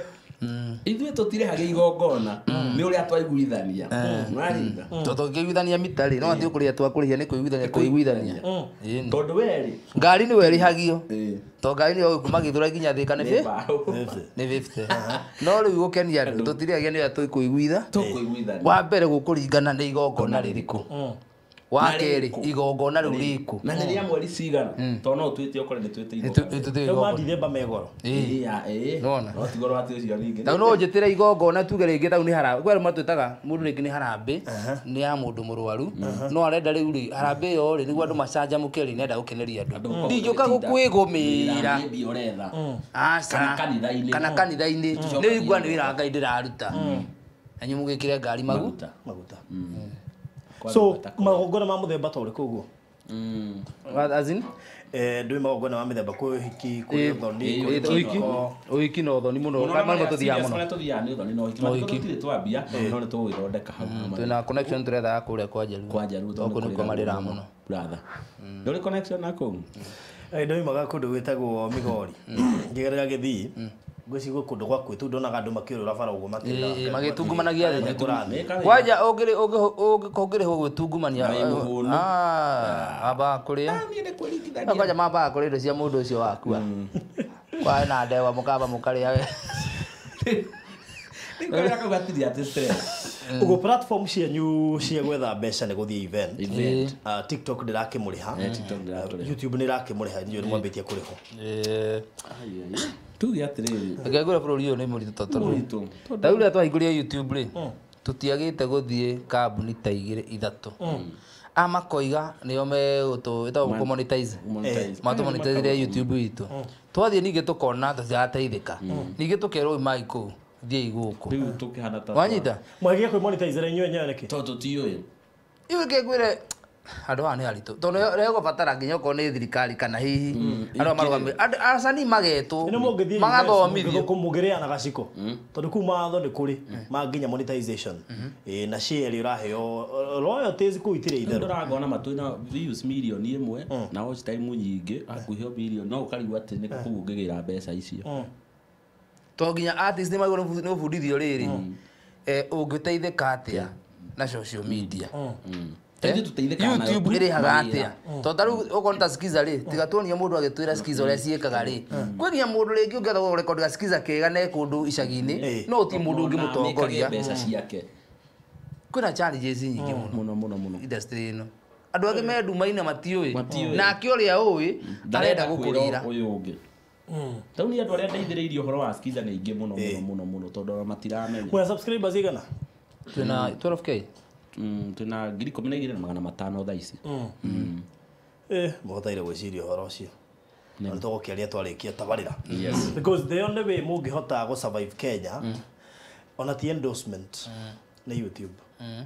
Ithuĩ tũtirehaga igongona nĩ ũrĩa twaiguithania marĩnda tondũ ngĩiguithania mitarĩ no atĩ ũkũrĩa twakũrĩhia nĩ kũiguithania kũiguithania tondũ werĩ ngari nĩ werĩhagio tondũ ngari nĩyo kumagĩthũra nginya thĩka nĩ fifty no rĩu gũkenia andũ tũtirehagia nĩ ũrĩa tũkũiguitha tũkũiguithania wa mbere gũkũringana nĩ igongona rĩrĩkũ wakeri igongona riu riku na ni ria mweri cigana to no twite ukore ni twite igongona no mandire ba megoro eh ya eh nona no tigoro ati ucio ringi ta no njitire igongona tuge ringi ta ni hara kwera matwitaga mundu ringi ni harambi ni ya mundu murwaru no arenda riu ri harambi yo ri niguo andu macanja mukeri ni enda gukeneria andu ndijuka gukwigumira aca kana kanitha-ini ni igua ni wira ngai ndiraruta anyu mugikire ngari maguta maguta. So magongona ma muthemba ta uriku guo mm as in eh ndu magongona ma muthemba ku hiki ku thoni ku hiki uhiki no thoni muno ka ma tuthia muno no tuthia ni thoni no hiki ma tutire twambia no ni tugwithondeka hau twina connection turetha ya kuria kwa njaru kwa njaru thoni ni kwa marira muno brother nduri connection na ku eh ndu magakundu witagwo migori ngigerera githii Gwesigo kundu gwa kwitu ndonaga andu makiurura Faraja makira. Eh magitungumanagia thikurane. Kwaja ungiri ungikongire ho gwitungumania. Ah aba kuria. Na ni ndikuritithania. Kwaja maba kuria ndu cia mundu ucio wakua. Kwa na ndewa mukaba mukaria we. Ndikuria ko gatithia stress. Ugo platform cia nyu cia gwetha mbeca ni guthie event. Event. TikTok ndirakimuriha. YouTube ndirakimuriha ndio mwambitie kuriho. Eh. Tu ya treni. Agora pro Rio ni muri totoro. Taula twahiguria YouTube ri. Tutiagite guthie kambuni ta igire ithatu. Ama koiga niyo me gutu ita monetize. Matu monetize YouTube itu. Twathie ninge tukona tutateithika. Ninge tukero maiko thie iguko. Riu tukihana ta. Wanyita. Mwagia ko monetize ra nyo nyo niki. Toto tiyo. Iwe kegwire ado ani alito tono rego batara nginya ko ni thirikari kana hihi ado marugami asani magetu magathomithio kumugirira na gaciko tondu ku matho ni kuri ma nginya monetization e na share uraheo royalties ku itire ithe nduragona matuna views million imwe na watch time nyingi akuhio million no ukariwa ati ni kugugira mbeca icio to nginya artists ni magona no fundithio riri eh ungiteitheka atia na social media. YouTube ire hagatia totaru ukonta skiza ri tigatonia mundu agitwira skiza ria ciekaga ri kwigia mundu ringi ungetha go record ga skiza kega ne kundu icagini no ti mundu ungi mutongoria mbeca ciake kuna challenges nyingi muno muno muno industry ino andu angi mendu maina matiui na akioria ui arenda gukurira uyu ungi tauni andu aria ndeithiriirio horo wa skiza ni ingi muno muno muno tondu matiramenya kuna subscribers igana tuna twelve K Mm, tuna giri kominegire na magana matano thaici. Mm. Mm. Eh, botaire wesiri horocio. Na ndoko kiaria twarikia tabarira. Yes. Because the only way mungihota go survive Kenya mm. ona the endorsement mm. na YouTube. Mm.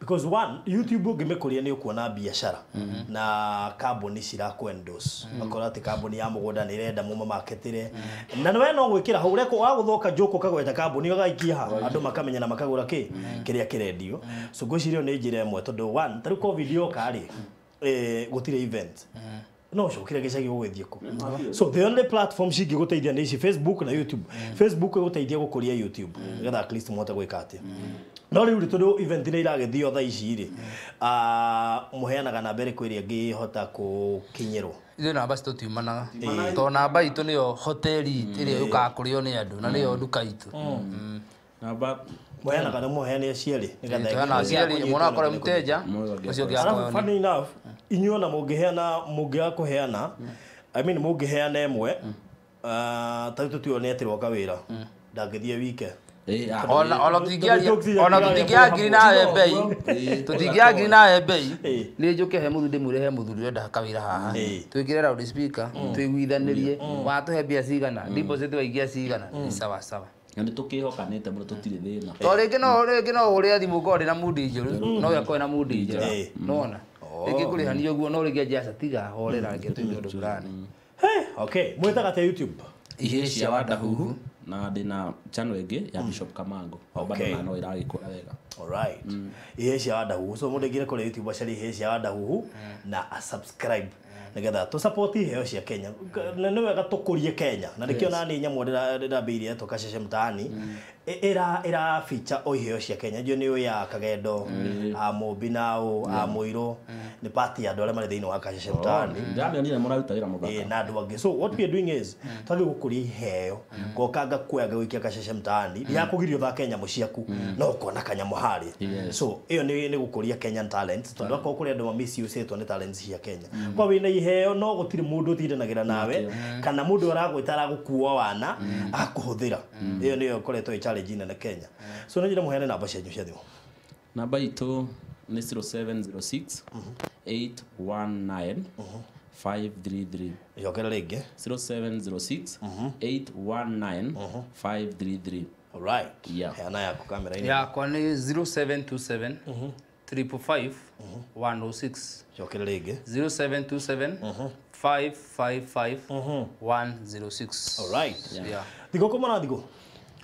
Because one YouTube ngimekuria ni ukuona biashara mm -hmm. na kambuni cirako endorse mm -hmm. makorati kambuni ya mugunda ni renda muma marketire mm -hmm. na we no gwikira haure ko aguthoka joko kagweta kambuni gaikia ha right. andu makamenya na makagura ki mm -hmm. kiria kirendio mm -hmm. so gwicirio ni njire mwe tondu one taru covid yoka ri eh gutire event mm -hmm. no so kire gicagi gwithie ku mm -hmm. so the only platform shigi guteithia ni Facebook na YouTube mm -hmm. Facebook guteithia gukuria YouTube ngetha mm -hmm. at least mota gwikate mm -hmm. No riu todo event ni iragethio tha ici ri ah muheanaga na mbere kwiria ngihota kukinyirwo ithu namba cito tiumanaga to namba itu niyo hoteli iria yukakurio ni andu na niyo nduka itu namba muheanaga na muheania cieri nigatha na cieri mwana kore mteja ucio ngiakwa funny enough inyona mungiheana mungia kuheana I mean mungiheana emwe ah tatu tuone ati roka wira ndangithie wike Ona ona tutigiaria ona tutigiagira nawe bei tutigiagira nawe bei ni njuke he muthu ndimure he muthu ndurenda kawira haha twikire round speaker twiguithanirie watuhe bia cigana deposit waigia cigana ni sawa sawa yani tukihokanite muno tutire thina to ringi no ringi no uria thimu ngode na mundi njuru no yakwe na mundi njuru nona ringi kurihanio guo no ringi njasa tiga horera nge twithe undu fulani okay mwitaga te YouTube iheci ya wadahuhu na dina channel ege ya Bishop Kamango okay. Bado na iragikora wega alright mm. iheci ya wadahuhu so mudegire kore YouTube channel iheci ya wadahuhu mm. na a subscribe nigetha tu support iheo cia Kenya nene wega tukurie Kenya na nikiona ni nyamu ndira ndira biirie tukacece mtaani ira ira feature o iheo cia Kenya jo ni ya kagendo a mubi nao a muiro ni party ya dole mari thini wa kacece mtaani ndamia ni mura utawira mugaka na ndu ange so what we are doing is tagi gukuria iheo gokanga kwega wikia kacece mtaani ya kugirio tha Kenya muciaku no ukona kanya muhari so iyo ni ni gukuria Kenyan talent tondu akoko kuria ndu mamisuse ni talents cia Kenya kwa wina iheo no gutire mundu thiranagira nawe kana mundu aragwitara gukuwa wana akuhuthira iyo niyo koretwe challenge na Kenya so ngira muhene namba cianyu cia thimu namba itu ni zero seven zero six eight one nine five three three yokera rege zero seven zero six eight one nine five three three all right yeah hena yako kamera ini yako ni zero seven two seven triple five one oh six yokera rege zero seven two seven five five five one oh six all right yeah digo koma na digo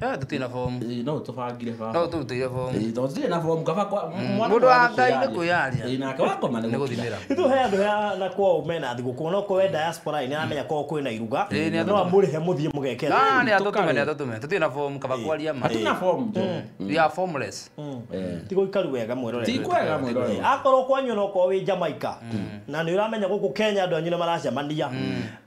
Eh, tutti na form. No, tufagire fa. No, tutti na form. Eh, tutti na form kava kwa mwana. Mundu angai nikuyaria. Ina kawako mane. Niguthimira. Itu he andu ya na kwa umena thigu kuona ko we diaspora ini amenya ko kwina iruga. No amurihe muthie mugekera. Na ni atutumene atutumene. Tuti na form kava kwa ria ma. Tuti na form tu. We are formless. Eh. Tigo ikaru wega mwirore. Tigo wega mwirore. Akoro kwanyu no ko we Jamaica. Na ni uramenya guku Kenya andu anyine maracemania.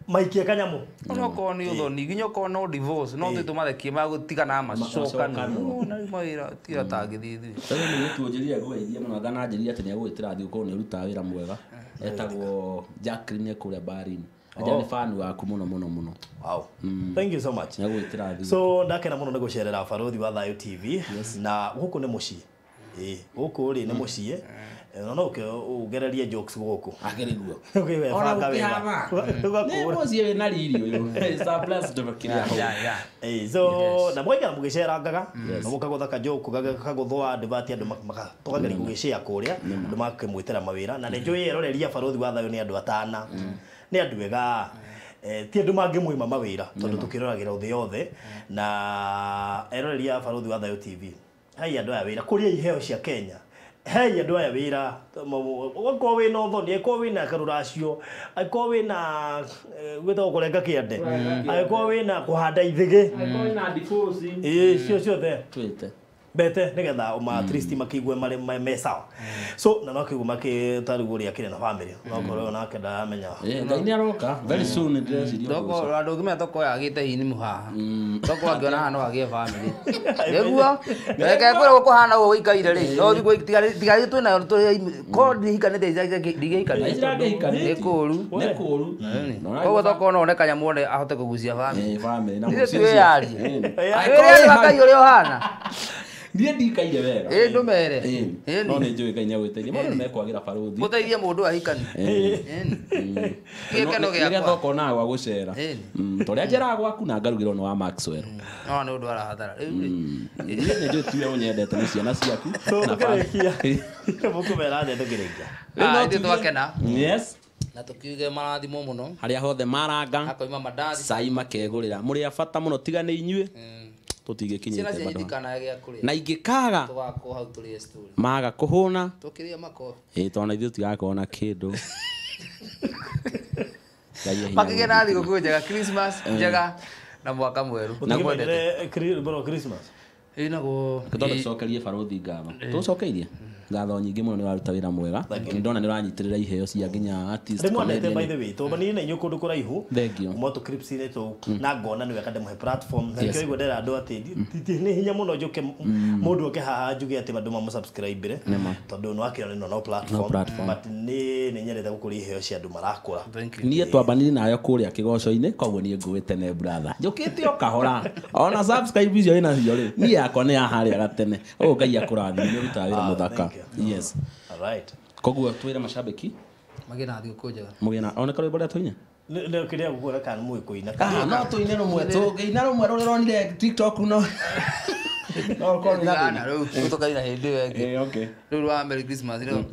Maikia kanyamu. No ko ni uthoni ginyo ko no divorce. No thitu matheki ma kana macoka no na moira tira tagithithie tani ni tuojeria gwaithia muno gana njeria tani agwitira thi ko ni ruta wira mwega etagwo Jacqueline kuria Barin ajani fan waku muno muno muno. Wow, thank you so much. Agwitira thi so ndakena muno ni gucerera Baruthi wa Thayu T V na guku ni muci eh guku ri ni muci eh no no ke ugereria jokes guku ageriguo we fanga we ne mozie na ririo yo surplus de bakiria eh so na boiga mugishera ngaga mukago thaka joke gaga kagothwa debate andu maka togageri kugishia kuria andu makimwitera mawira na ne joye roreria Baruthi wa Thayu ni andu atana ni andu ega ti andu mangimwima mawira tondu tukiroragira uthi yothe na eroreria Baruthi wa Thayu T V haya andu awira kuria iheo cia Kenya. Hey, andu aya wira ko we no thoni ko we na karuracio ko we na gwetho kurenga kiande ko we na kuhanda ithige ko na divorce eh cio cio the twite bete nigetha uma tristi makigwe mari mesa so na nokigu makitarugo ria kire na family nokoro nake ndamenya ngai ni aroka very soon ndirecirio ndoko andu ngime thoko yagite hini muha thoko angiona no agie family Degua reke kure kuhana wo ikaire ri no thigu tigari tigari twina ko ndihikanite ndigiikani ndigiikani nikuru nikuru ko thoko no oneka nyamuone ahote kugucia family family na mucio yari yari wakai uri ohana dia dikaire wega eh ndumere eh no ni njui kainya gwiteria mundu mekwagira Baruthi guteithia mundu ahikani eh eh kano gya kwa thoko na gwa gucera toria njera gwaku na ngarugiro ni wa Maxwell no ni undu arahathara riu ni njui tuwe unyendete ni ciana ciaku na familia mukumera ndete ngiringa no nditwa kena yes na tukiuge marathimo muno haria hothe maranga akoima madathi sai makegurira muri afata muno tigane inyue na ingikaga twako hau turi story maga kuhuna tukiria mako eh twana ithu tigakona kindu pakige na thigo kunjaga Christmas njaga na mwaka mweru na kwendete Christmas eh nago kidole sokerie Baruthi ngama tucokeirie ngatho nyingi muno ni waruta wira mwega ni ndona ni uranyitirira iheo cia nginya artist ni mwonete by the way to bani ni nyukundu kuraihu moto clips ni to na ngona ni weka ndemhe platform na kyo igwendera andu ati ni hinya muno njuke mundu oke haha njuge ati andu mamu subscribe re tondu ni wakira ni no platform but ni ni nyerete gukuri iheo cia andu marakura nie twabanire nayo kuria kigoco-ini koguo ni nguwite ne brother njukite okahora ona subscribe icio ina hiyo ri nie akone ahari agatene o ngai akurathi ni ruta wira muthaka. Yes. All right. Koguo twira mashabiki magena thiku kunjaga mugena oneka rwimbo ria tuinya leo kiria gukura kana mui kuina kana no tuine rumwe tu ngeina rumwe ruronire TikTok no no ko na ru tukaira hindi weke eh okay ru wa Merry Christmas ru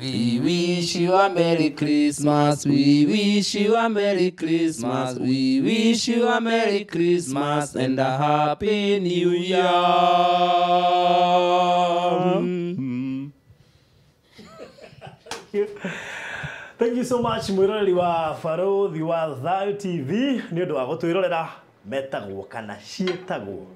we wish you a Merry Christmas, we wish you a Merry Christmas, we wish you a Merry Christmas and a Happy New Year. Thank you so much mwiroreri wa Baruthi wa Thayu T V ni undu wa gutwirorera metagwo kana cietagwo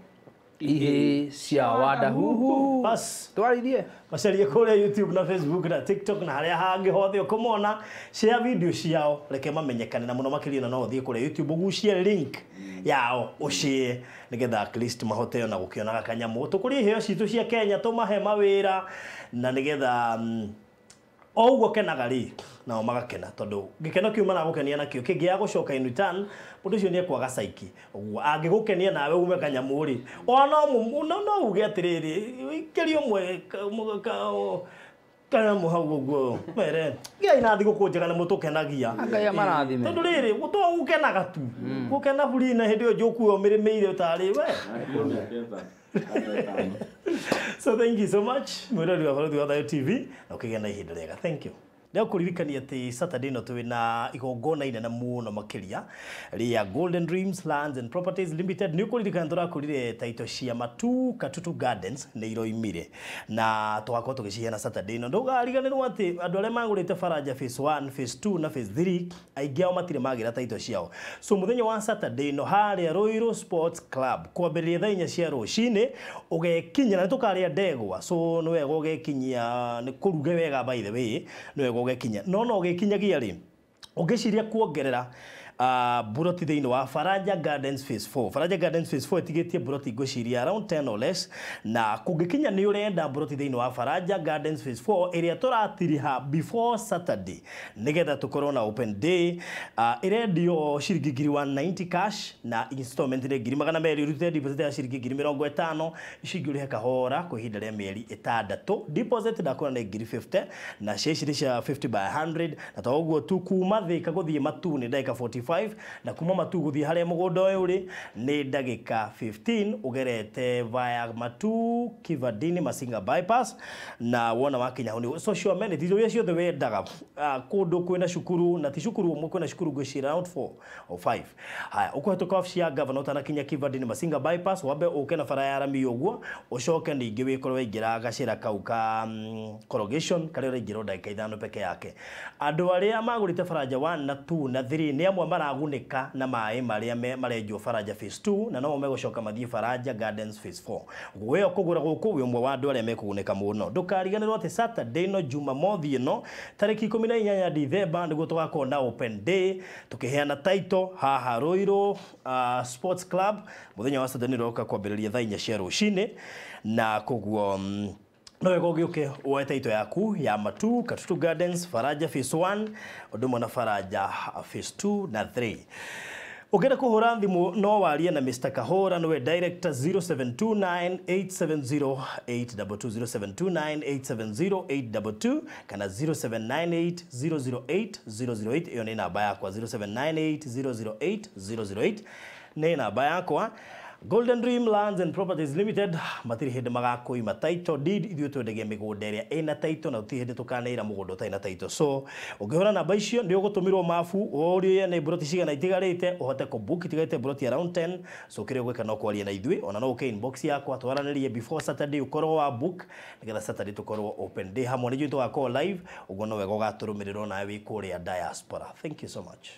ihe cia wadahuhu bas twaririe macarie kuria YouTube na Facebook na TikTok na haria hangi hothe ukumona share video ciao reke mamenyekane na muno makiria na no thie kuria YouTube gucie link yao ucie nigetha at least mahote na gukionaga kanyamu tukurie heo citu cia Kenya tumahe mawira na nigetha ogo kenaga ri na magakena tondu gikeno kiumana gukenia na kio kingi agucoka in return production ni kwaga saiki uguo angigukenia nawe ume kanyamu ri ona mu no no uge atiriri ikerio mwe kana mu hawo go mere ngai na thigo kunjaga na mutukenagia ngai marathime tondu riri guto ukenaga tu gukena buri na hindi njukuo mirimeire utari we. So thank you so much. Mwiroreri wa Baruthi wa Thayu T V. Okay, na ihinda rega. Thank you. Leo kuririkania ati Saturday no twina igongona inene muno makiria ria Golden Dreams Lands and Properties Limited ni kuririkandura kurire taito cia Matu Katutu Gardens ni iroimire na twako tugicia na Saturday no ndugariganirwo ati andu are magurite Faraja phase one phase two na phase three aingiao matire magira taito ciao so muthenya wa Saturday no haria Roilo Sports Club kwamberia thainya cia rucine ugekinya na tukaria Degua so no wega ugekinyia ni kuruge wega by the way no Kinya. No, no, Kinya Giarin. Ogesiria kuogerera uh, Baruthi thini wa Faraja Gardens Phase four. Faraja Gardens Phase four tigetie Baruthi gociria around ten or less na kugikinya ni urenda Baruthi thini wa Faraja Gardens Phase four area toratiriha before Saturday nigetha tukorona open day uh, irendio shiringi ngiri one ninety cash na installment ile ngiri magana meri rutete deposit ya shiringi ngiri mirongo itano shiringi uri hekahora kuhinda ya meri itandatu deposit ndakona na ngiri fifty na sheshirisha fifty by one hundred na toguo tukuma thika guthie Matu ni ndagika forty-five na kuma Matu guthie haria mugundo uri ni ndagika fifteen ugerete via Matu Kivadini Masinga bypass na wona wakinya honi social amenities uri cio the way daga kundu kwina shukuru na tishukuru mu kwina shukuru gwicira round four or five haya uko hatoka ofisi ya governor tana kinya Kivadini Masinga bypass wabe uke na faraya rami yoguo ucoke ndingi wikorwe ngira gacira kauka corrugation kare uri ngiro ndagika ithano peke yake andu aria magurite Faraja one na two na three ni amwe maraguneka na mai maria marenjwo Faraja phase two na no megocoka mathie Faraja Gardens phase four gweyo kugura guku wi umwe wa andu aria mekuguneka muno ndukariganirwo ati Saturday no Jumamothi ino tariki kumi na inyanya ya December niguo tugakona open day tukiheana title haha Roilo uh, Sports Club muthenya wa Saturday roka kwambiriria thainya cia rucine na kuguo um, Noe gogi uke uwe taito yaku ya Matu Katutu Gardens Faraja Phase one odumo na Faraja Phase two na three. Ukenda kuhura thimu no waria na Mister Kahora noe director zero seven two nine eight seven zero eight two two zero seven two nine eight seven zero eight two two kana zero seven nine eight zero zero eight zero zero eight iyo ni namba yakwa zero seven nine eight zero zero eight zero zero eight ni namba yakwa Golden Dream Lands and Properties Limited matiri hede magako ima taito did ithuwe tuwedege miguoderia ena taito na uti hede tukana ila mugodota ena taito so ogehona na baishio ndiyo kutumiru mafu uorio ya na Baruthi shiga na itigarete uhate kubuki tigarete Baruthi around ten so kire uweka na kuwalia na ithuwe onano uke inbox yako atuwala niliye before Saturday ukorowa book nikata Saturday tukorowa open day hamu waniju nito wako live ugono wegoga turu mirirona hewe kore ya diaspora. Thank you so much.